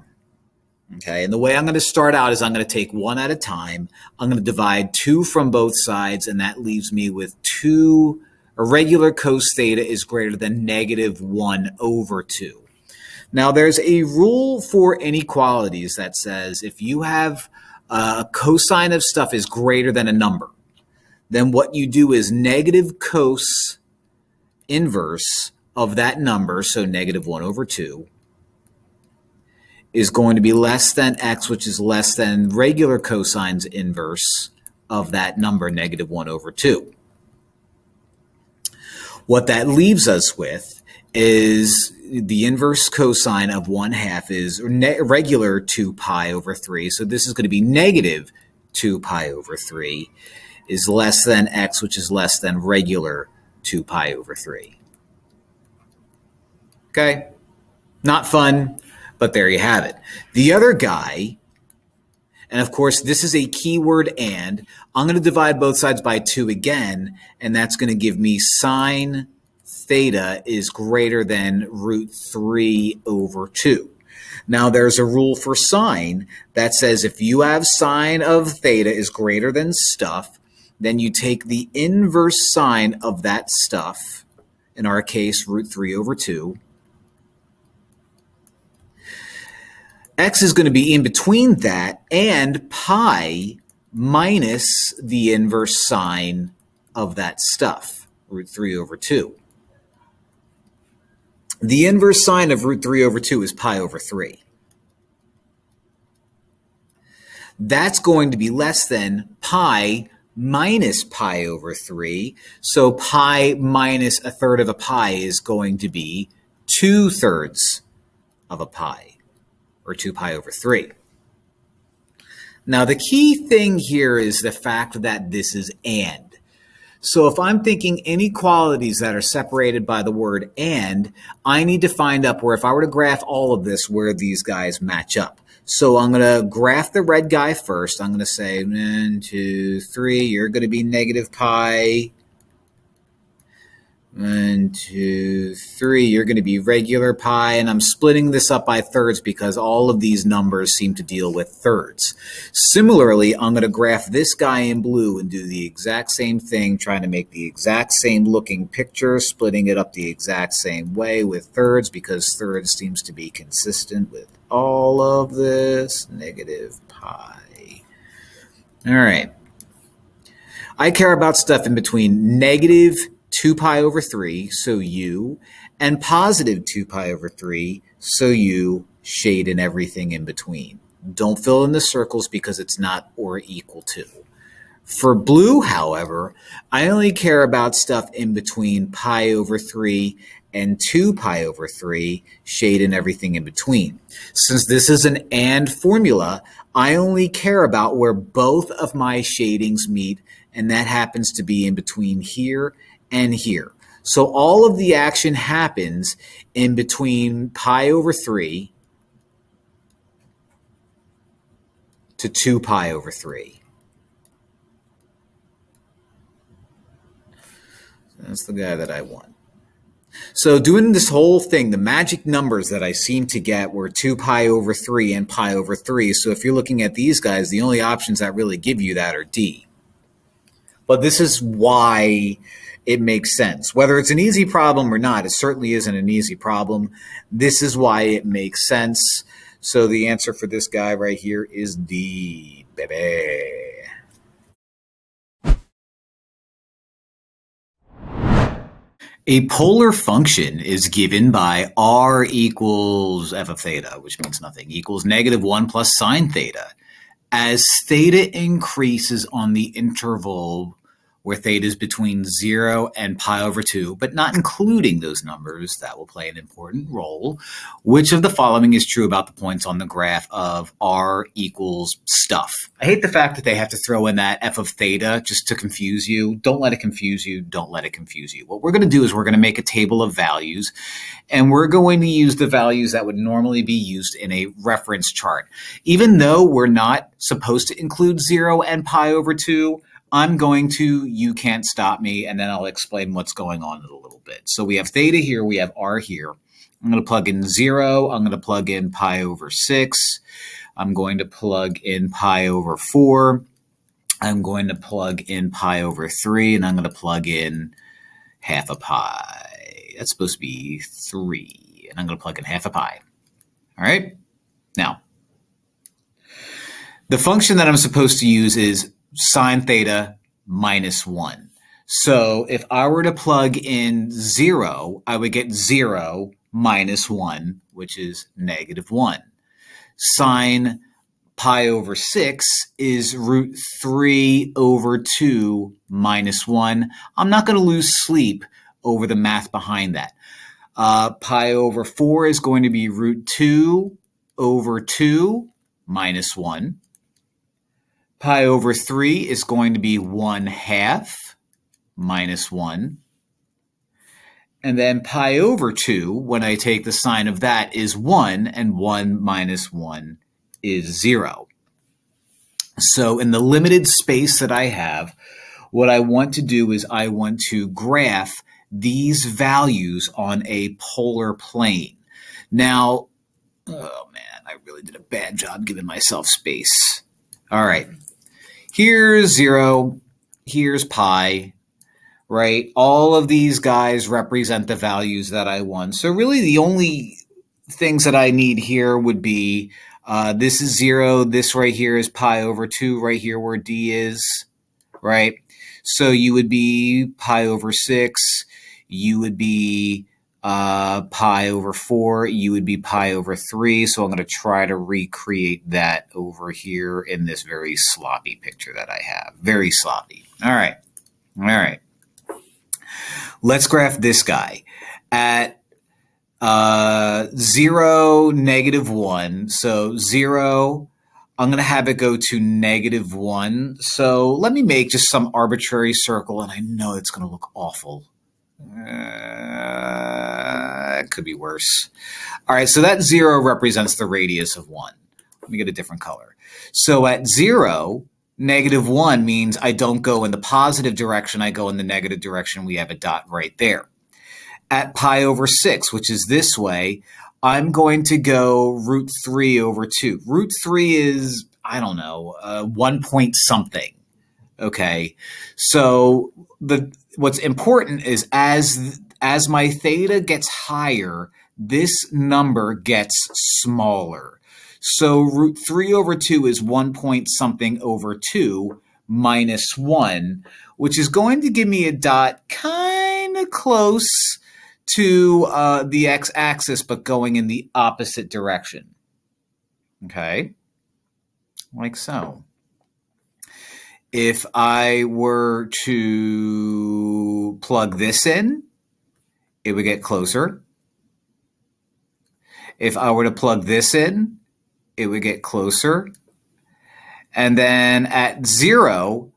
Okay, and the way I'm going to start out is I'm going to take one at a time. I'm going to divide 2 from both sides, and that leaves me with 2. Irregular cos theta is greater than -1 over 2. Now, there's a rule for inequalities that says if you have a cosine of stuff is greater than a number, then what you do is negative cos inverse of that number, so -1/2, is going to be less than x, which is less than regular cosine's inverse of that number, -1/2. What that leaves us with is the inverse cosine of 1/2 is regular 2 pi over 3. So this is going to be -2 pi over 3 is less than x, which is less than regular 2 pi over 3. Okay, not fun, but there you have it. The other guy, and of course, this is a keyword and, I'm going to divide both sides by 2 again, and that's going to give me sine theta is greater than √3/2. Now, there's a rule for sine that says if you have sine of theta is greater than stuff, then you take the inverse sine of that stuff, in our case, √3/2. X is going to be in between that and pi minus the inverse sine of that stuff, √3/2. The inverse sine of √3/2 is pi over 3. That's going to be less than pi minus pi over 3. So pi minus 1/3 of a pi is going to be 2/3 of a pi or 2 pi over 3. Now, the key thing here is the fact that this is and. So if I'm thinking inequalities that are separated by the word and, I need to find up where, if I were to graph all of this, where these guys match up. So I'm going to graph the red guy first. I'm going to say 1, 2, 3, you're going to be negative pi. 1, 2, 3, you're going to be regular pi. And I'm splitting this up by thirds because all of these numbers seem to deal with thirds. Similarly, I'm going to graph this guy in blue and do the exact same thing, trying to make the exact same looking picture, splitting it up the exact same way with thirds because thirds seems to be consistent with all of this. Negative pi. All right. I care about stuff in between negative 2 pi over 3, so u, and positive 2 pi over 3, so u, shade and everything in between. Don't fill in the circles because it's not or equal to. For blue, however, I only care about stuff in between pi over 3 and 2 pi over 3, shade and everything in between. Since this is an and formula, I only care about where both of my shadings meet, and that happens to be in between here and here. So all of the action happens in between pi over 3 to 2 pi over 3. That's the guy that I want. So doing this whole thing, the magic numbers that I seem to get were 2 pi over 3 and pi over 3. So if you're looking at these guys, the only options that really give you that are D. But this is why it makes sense. Whether it's an easy problem or not, it certainly isn't an easy problem. This is why it makes sense. So the answer for this guy right here is D, baby. A polar function is given by r equals f of theta, which means nothing, equals negative 1 plus sine theta. As theta increases on the interval where theta is between 0 and pi over 2, but not including those numbers, that will play an important role. Which of the following is true about the points on the graph of r equals stuff? I hate the fact that they have to throw in that f of theta just to confuse you. Don't let it confuse you. Don't let it confuse you. What we're going to do is we're going to make a table of values, and we're going to use the values that would normally be used in a reference chart. Even though we're not supposed to include 0 and pi over 2, I'm going to, you can't stop me, and then I'll explain what's going on in a little bit. So we have theta here, we have r here. I'm going to plug in 0, I'm going to plug in pi over 6, I'm going to plug in pi over 4, I'm going to plug in pi over 3, and I'm going to plug in half a pi. That's supposed to be 3, and I'm going to plug in half a pi. All right? Now, the function that I'm supposed to use is sine theta minus 1. So if I were to plug in 0, I would get 0 minus 1, which is negative 1. Sine pi over 6 is root 3 over 2 minus 1. I'm not going to lose sleep over the math behind that. Pi over 4 is going to be root 2 over 2 minus 1. Pi over 3 is going to be 1/2 minus 1. And then pi over 2, when I take the sign of that, is 1, and 1 minus 1 is 0. So in the limited space that I have, what I want to do is I want to graph these values on a polar plane. Now, oh man, I really did a bad job giving myself space. All right. Here's 0, here's pi, right? All of these guys represent the values that I want. So really the only things that I need here would be this is 0, this right here is pi over 2, right here where d is, right? So you would be pi over 6, you would be pi over 4, you would be pi over 3. So I'm going to try to recreate that over here in this very sloppy picture that I have. Very sloppy. All right. All right. Let's graph this guy. At 0, negative 1. So 0, I'm going to have it go to negative 1. So let me make just some arbitrary circle, and I know it's going to look awful. It could be worse. All right, so that 0 represents the radius of 1. Let me get a different color. So at 0, negative 1 means I don't go in the positive direction. I go in the negative direction. We have a dot right there. At pi over 6, which is this way, I'm going to go root 3 over 2. Root 3 is, I don't know, 1 point something. Okay, so what's important is as my theta gets higher, this number gets smaller. So root 3 over 2 is 1 point something over 2 minus 1, which is going to give me a dot kind of close to the x-axis, but going in the opposite direction. Okay, like so. If I were to plug this in, it would get closer. If I were to plug this in, it would get closer. And then at 0,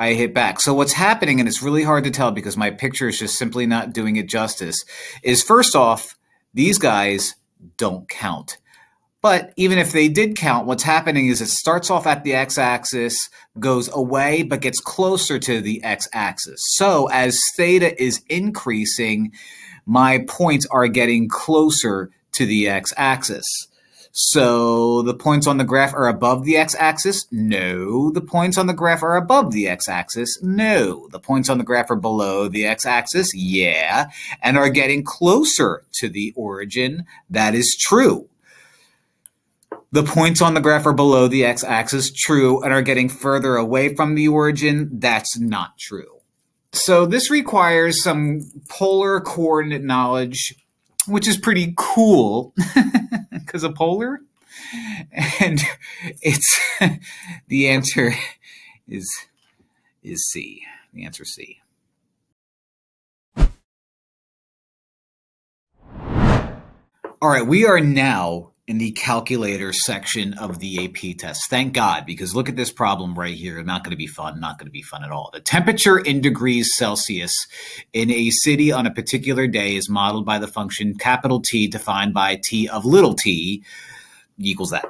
I hit back. So what's happening, and it's really hard to tell because my picture is just simply not doing it justice, is first off, these guys don't count. But even if they did count, what's happening is it starts off at the x-axis, goes away, but gets closer to the x-axis. So as theta is increasing, my points are getting closer to the x-axis. So the points on the graph are above the x-axis? No. The points on the graph are above the x-axis? No. The points on the graph are below the x-axis? Yeah. And are getting closer to the origin? That is true. The points on the graph are below the x-axis? True. And are getting further away from the origin? That's not true. So this requires some polar coordinate knowledge, which is pretty cool because of polar. And it's the answer is C. The answer is C. All right, we are now in the calculator section of the AP test. Thank God, because look at this problem right here. Not going to be fun, not going to be fun at all. The temperature in degrees Celsius in a city on a particular day is modeled by the function capital T defined by T of little t equals that,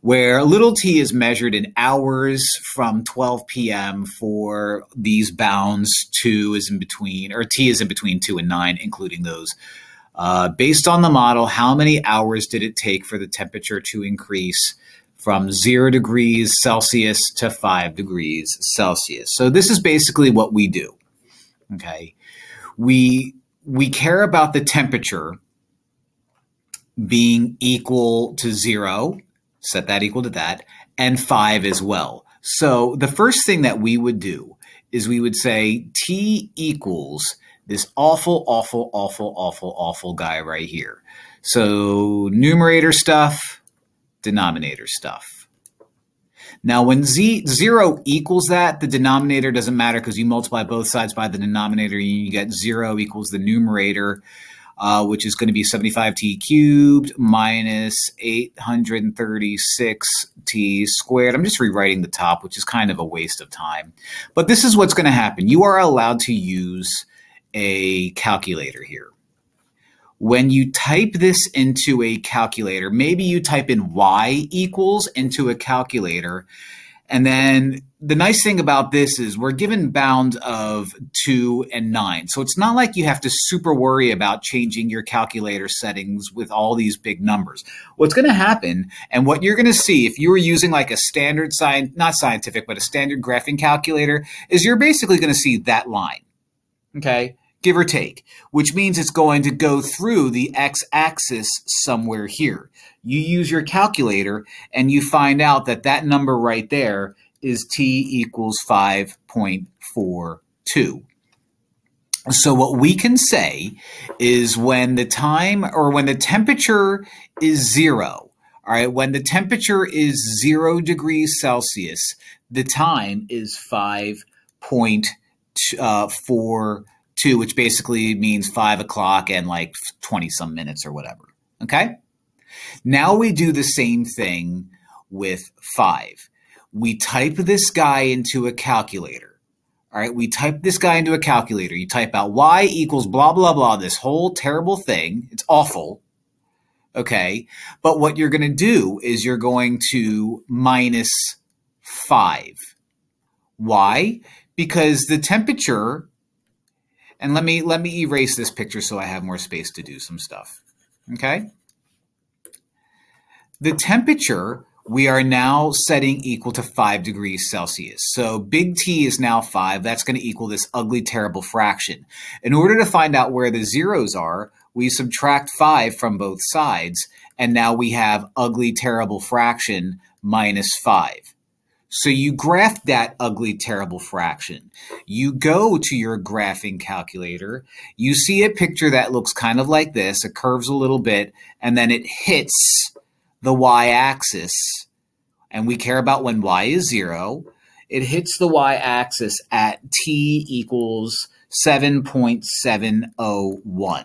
where little t is measured in hours from 12 p.m. for these bounds. T is in between 2 and 9, including those. Based on the model, how many hours did it take for the temperature to increase from 0 degrees Celsius to 5 degrees Celsius? So this is basically what we do. Okay, we care about the temperature being equal to 0, set that equal to that, and 5 as well. So the first thing that we would do is we would say T equals this awful, awful, awful, awful, awful guy right here. So numerator stuff, denominator stuff. Now when 0 equals that, the denominator doesn't matter because you multiply both sides by the denominator and you get 0 equals the numerator, which is going to be 75t cubed minus 836t squared. I'm just rewriting the top, which is kind of a waste of time. But this is what's going to happen. You are allowed to use a calculator here. When you type this into a calculator, maybe you type in y equals into a calculator. And then the nice thing about this is we're given bounds of 2 and 9. So it's not like you have to super worry about changing your calculator settings with all these big numbers. What's going to happen, and what you're going to see if you were using like a standard, not scientific, but a standard graphing calculator, is you're basically going to see that line. Okay, give or take, which means it's going to go through the x-axis somewhere here. You use your calculator and you find out that that number right there is t equals 5.42. So what we can say is when the temperature is 0, all right, when the temperature is 0 degrees Celsius, the time is 5.42, which basically means 5 o'clock and like 20 some minutes or whatever. Okay. Now we do the same thing with 5. We type this guy into a calculator. All right. We type this guy into a calculator. You type out y equals blah, blah, blah, this whole terrible thing. It's awful. Okay. But what you're going to do is you're going to minus 5. Why? Because the temperature, and let me erase this picture so I have more space to do some stuff. Okay. The temperature we are now setting equal to 5 degrees Celsius. So big T is now 5. That's going to equal this ugly, terrible fraction. In order to find out where the zeros are, we subtract 5 from both sides, and now we have ugly, terrible fraction minus 5. So you graph that ugly, terrible fraction. You go to your graphing calculator. You see a picture that looks kind of like this. It curves a little bit, and then it hits the y-axis. And we care about when y is 0. It hits the y-axis at t equals 7.701.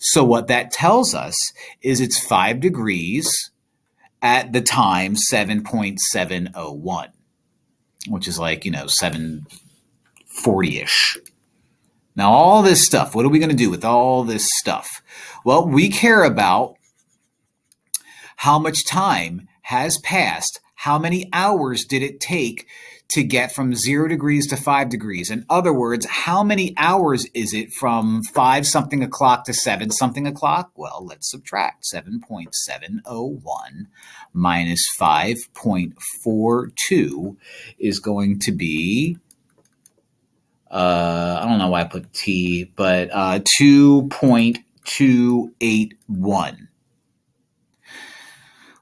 So what that tells us is it's 5 degrees at the time 7.701, which is like, 740-ish. Now all this stuff, what are we going to do with all this stuff? Well, we care about how much time has passed, how many hours did it take to get from 0 degrees to 5 degrees. In other words, how many hours is it from 5 something o'clock to 7 something o'clock? Well, let's subtract 7.701 minus 5.42 is going to be, I don't know why I put T, but 2.281,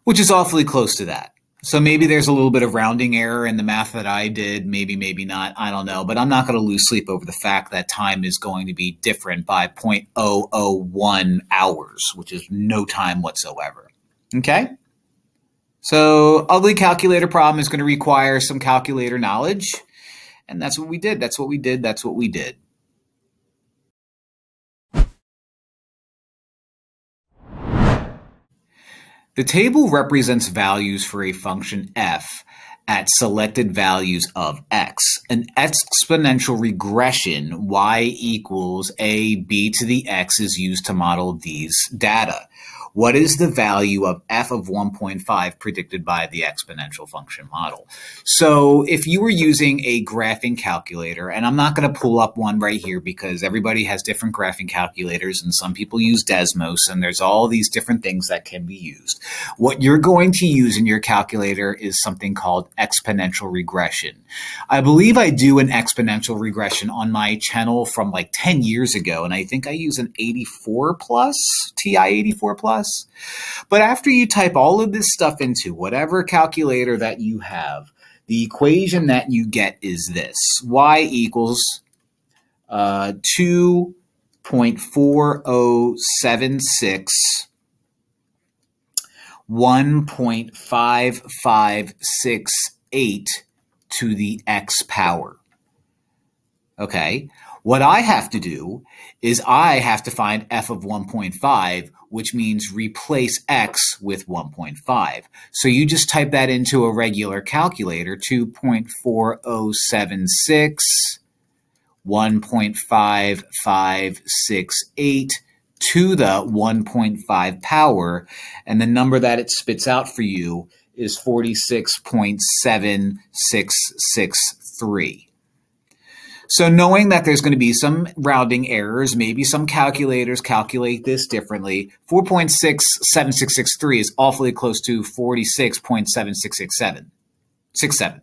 which is awfully close to that. So maybe there's a little bit of rounding error in the math that I did. Maybe, maybe not. I don't know. But I'm not going to lose sleep over the fact that time is going to be different by 0.001 hours, which is no time whatsoever. Okay? So ugly calculator problem is going to require some calculator knowledge. And that's what we did. That's what we did. That's what we did. The table represents values for a function f at selected values of x, an exponential regression y equals a b to the x is used to model these data. What is the value of f of 1.5 predicted by the exponential function model? So if you were using a graphing calculator, and I'm not going to pull up one right here because everybody has different graphing calculators and some people use Desmos, and there's all these different things that can be used. What you're going to use in your calculator is something called exponential regression. I believe I do an exponential regression on my channel from like 10 years ago, and I think I use an 84 plus, TI 84 plus. But after you type all of this stuff into whatever calculator that you have, the equation that you get is this. Y equals 2.4076 1.5568 to the x power. Okay. What I have to do is I have to find f of 1.5, which means replace x with 1.5. So you just type that into a regular calculator, 2.4076, 1.5568 to the 1.5 power, and the number that it spits out for you is 46.7663. So knowing that there's going to be some rounding errors, maybe some calculators calculate this differently, 4.67663 is awfully close to 46.7667. 67.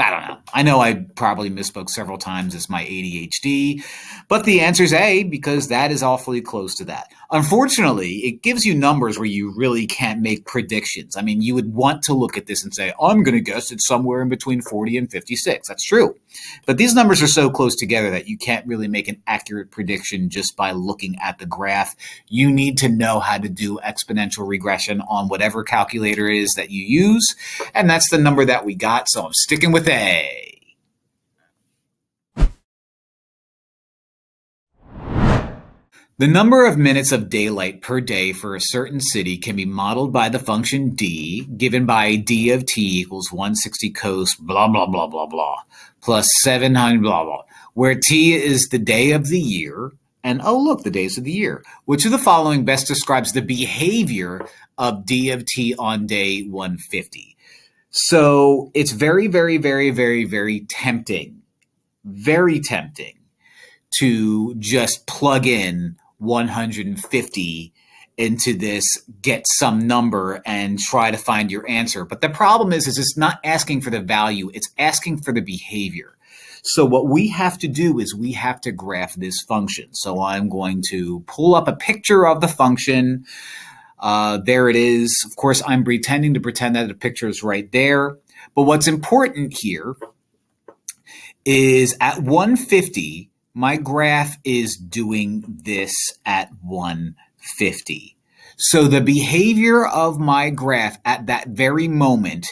I don't know. I know I probably misspoke several times. It's my ADHD. But the answer is A, because that is awfully close to that. Unfortunately, it gives you numbers where you really can't make predictions. I mean, you would want to look at this and say, I'm going to guess it's somewhere in between 40 and 56. That's true. But these numbers are so close together that you can't really make an accurate prediction just by looking at the graph. You need to know how to do exponential regression on whatever calculator it is that you use. And that's the number that we got. So I'm sticking with A. The number of minutes of daylight per day for a certain city can be modeled by the function d, given by d of t equals 160 cos blah, blah, blah, blah, blah, plus 700 blah, blah, where t is the day of the year, and oh, look, the days of the year. Which of the following best describes the behavior of d of t on day 150? So it's very, very, very, very, very tempting to just plug in 150 into this, get some number and try to find your answer. But the problem is it's not asking for the value, it's asking for the behavior. So what we have to do is we have to graph this function. So I'm going to pull up a picture of the function. There it is. Of course, I'm pretending to pretend that the picture is right there. But what's important here is at 150, my graph is doing this at 150. So the behavior of my graph at that very moment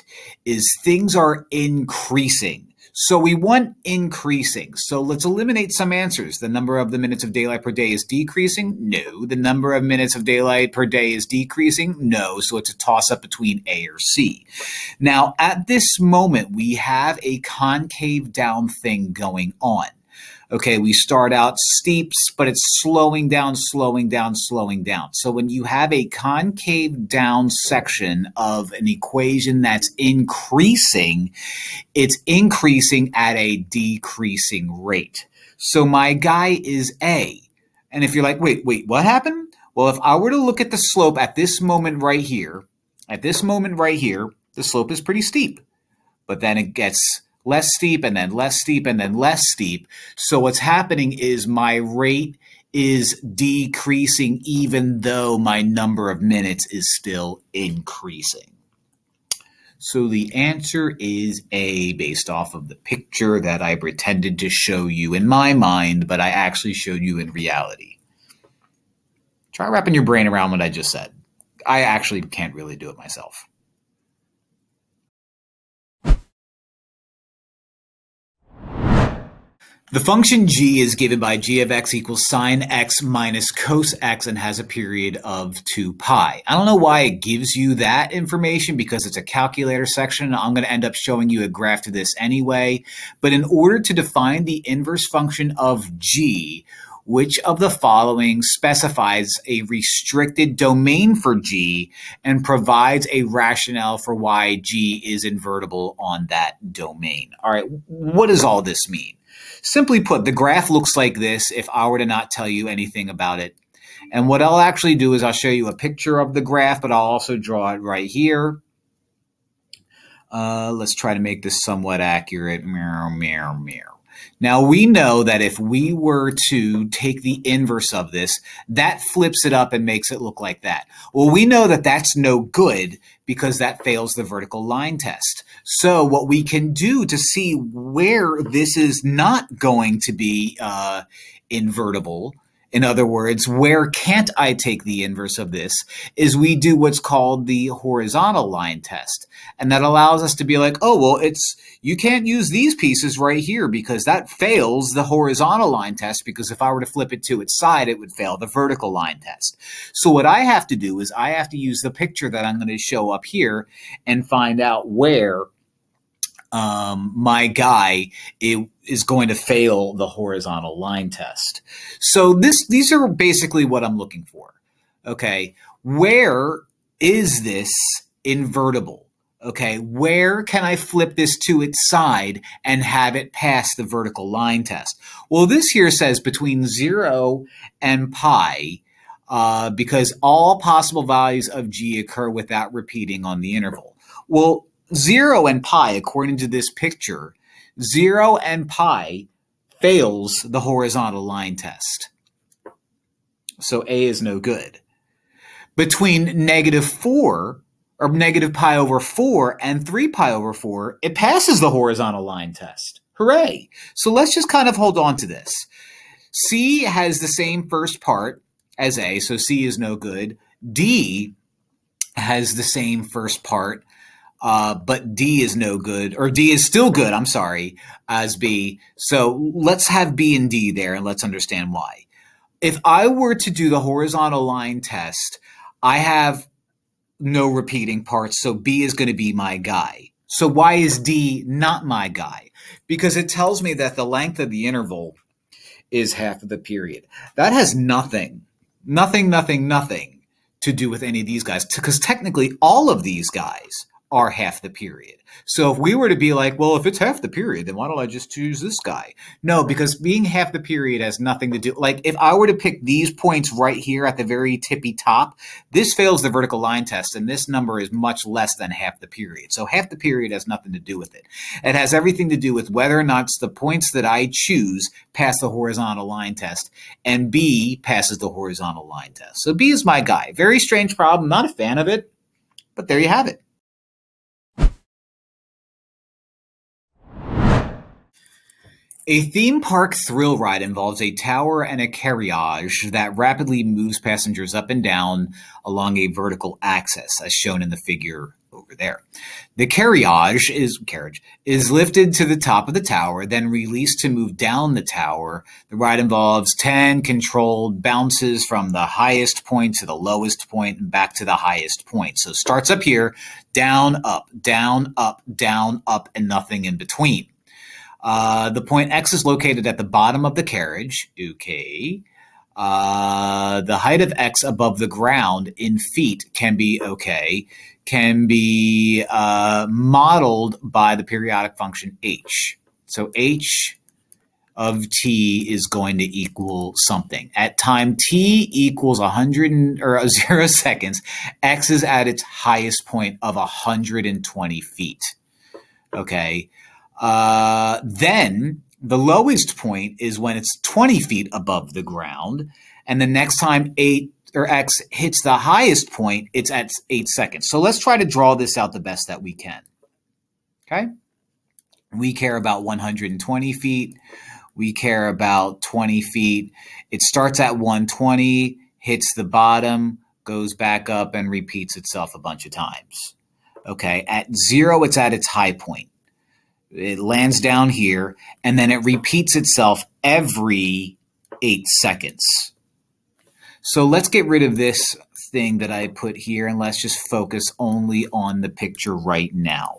is things are increasing. So we want increasing. So let's eliminate some answers. The number of the minutes of daylight per day is decreasing? No. The number of minutes of daylight per day is decreasing? No. So it's a toss-up between A or C. Now, at this moment, we have a concave down thing going on. Okay, we start out steeps, but it's slowing down, slowing down, slowing down. So when you have a concave down section of an equation that's increasing, it's increasing at a decreasing rate. So my guy is A. And if you're like, wait, what happened? Well, if I were to look at the slope at this moment right here, the slope is pretty steep, but then it gets less steep, and then less steep, and then less steep. So what's happening is my rate is decreasing even though my number of minutes is still increasing. So the answer is A, based off of the picture that I pretended to show you in my mind, but I actually showed you in reality. Try wrapping your brain around what I just said. I actually can't really do it myself. The function g is given by g of x equals sine x minus cos x and has a period of 2 pi. I don't know why it gives you that information because it's a calculator section. I'm going to end up showing you a graph to this anyway. But in order to define the inverse function of g, which of the following specifies a restricted domain for g and provides a rationale for why g is invertible on that domain? All right, what does all this mean? Simply put, the graph looks like this if I were to not tell you anything about it. And what I'll actually do is I'll show you a picture of the graph, but I'll also draw it right here. Let's try to make this somewhat accurate. Now, we know that if we were to take the inverse of this, that flips it up and makes it look like that. Well, we know that that's no good because that fails the vertical line test. So what we can do to see where this is not going to be invertible, in other words, where can't I take the inverse of this, is we do what's called the horizontal line test. And that allows us to be like, oh, well, you can't use these pieces right here because that fails the horizontal line test, because if I were to flip it to its side, it would fail the vertical line test. So what I have to do is I have to use the picture that I'm going to show up here and find out where my guy is going to fail the horizontal line test. So these are basically what I'm looking for. Okay, where is this invertible? Okay, where can I flip this to its side and have it pass the vertical line test? Well, this here says between 0 and pi, because all possible values of g occur without repeating on the interval. Well, 0 and pi, according to this picture, 0 and pi fails the horizontal line test. So A is no good. Between negative pi over 4 and 3 pi over 4, it passes the horizontal line test. Hooray! So let's just kind of hold on to this. C has the same first part as A, so C is no good. D has the same first part, but D is no good, or D is still good, I'm sorry, as B. So let's have B and D there, and let's understand why. If I were to do the horizontal line test, I have no repeating parts, so B is going to be my guy. So why is D not my guy? Because it tells me that the length of the interval is half of the period. That has nothing to do with any of these guys, because technically all of these guys are half the period. So if we were to be like, well, if it's half the period, then why don't I just choose this guy? No, because being half the period has nothing to do. Like if I were to pick these points right here at the very tippy top, this fails the vertical line test, and this number is much less than half the period. So half the period has nothing to do with it. It has everything to do with whether or not the points that I choose pass the horizontal line test, and B passes the horizontal line test. So B is my guy. Very strange problem. Not a fan of it, but there you have it. A theme park thrill ride involves a tower and a carriage that rapidly moves passengers up and down along a vertical axis, as shown in the figure over there. The carriage is lifted to the top of the tower, then released to move down the tower. The ride involves 10 controlled bounces from the highest point to the lowest point and back to the highest point. So starts up here, down, up, and nothing in between. The point X is located at the bottom of the carriage. Okay. The height of X above the ground in feet can be modeled by the periodic function H. So H of T is going to equal something. At time T equals 0 seconds, X is at its highest point of 120 feet. Okay. Then the lowest point is when it's 20 feet above the ground, and the next time X hits the highest point, it's at 8 seconds. So let's try to draw this out the best that we can. Okay. We care about 120 feet. We care about 20 feet. It starts at 120, hits the bottom, goes back up, and repeats itself a bunch of times. Okay. At 0, it's at its high point. It lands down here, and then it repeats itself every 8 seconds. So let's get rid of this thing that I put here, and let's just focus only on the picture right now.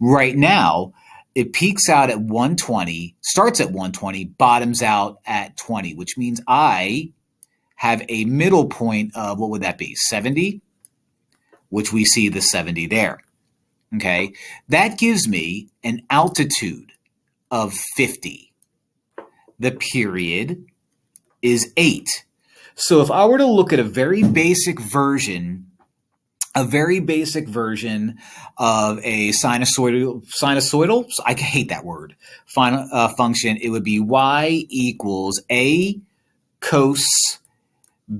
Right now, it peaks out at 120, starts at 120, bottoms out at 20, which means I have a middle point of, what would that be, 70, which we see the 70 there. Okay, that gives me an altitude of 50. The period is 8. So if I were to look at a very basic version of a sinusoidal, I hate that word, function, it would be y equals a cos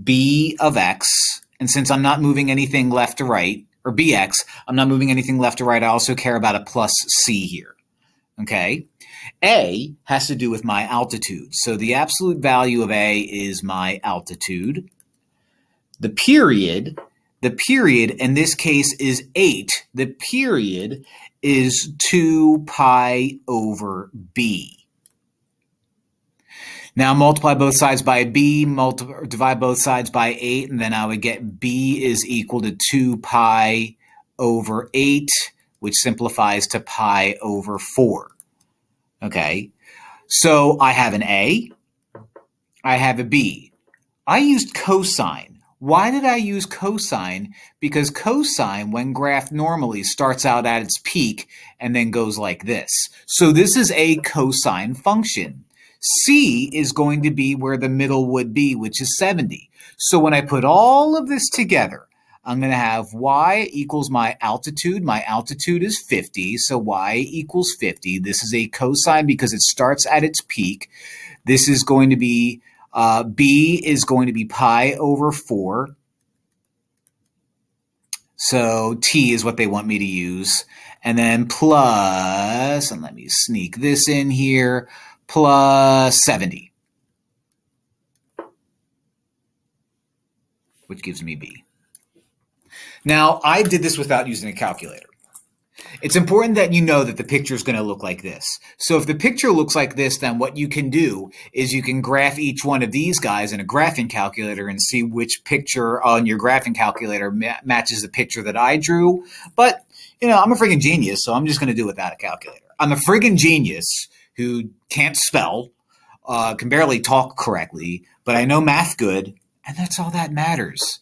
b of x. And since I'm not moving anything left to right, or bx, I'm not moving anything left to right. I also care about a plus c here, okay? A has to do with my altitude. So the absolute value of A is my altitude. The period in this case is 8. The period is 2 pi over b. Now multiply both sides by b, divide both sides by 8, and then I would get b is equal to 2 pi over 8, which simplifies to pi over 4. Okay, so I have an a, I have a b. I used cosine. Why did I use cosine? Because cosine, when graphed normally, starts out at its peak and then goes like this. So this is a cosine function. C is going to be where the middle would be, which is 70. So when I put all of this together, I'm going to have y equals my altitude. My altitude is 50, so y equals 50. This is a cosine because it starts at its peak. This is going to be, b is going to be pi over 4. So t is what they want me to use. And then plus, and let me sneak this in here, plus 70, which gives me B. Now, I did this without using a calculator. It's important that you know that the picture is going to look like this. So if the picture looks like this, then what you can do is you can graph each one of these guys in a graphing calculator and see which picture on your graphing calculator matches the picture that I drew. But, you know, I'm a friggin' genius, so I'm just going to do without a calculator. I'm a friggin' genius who can't spell, can barely talk correctly, but I know math good, and that's all that matters.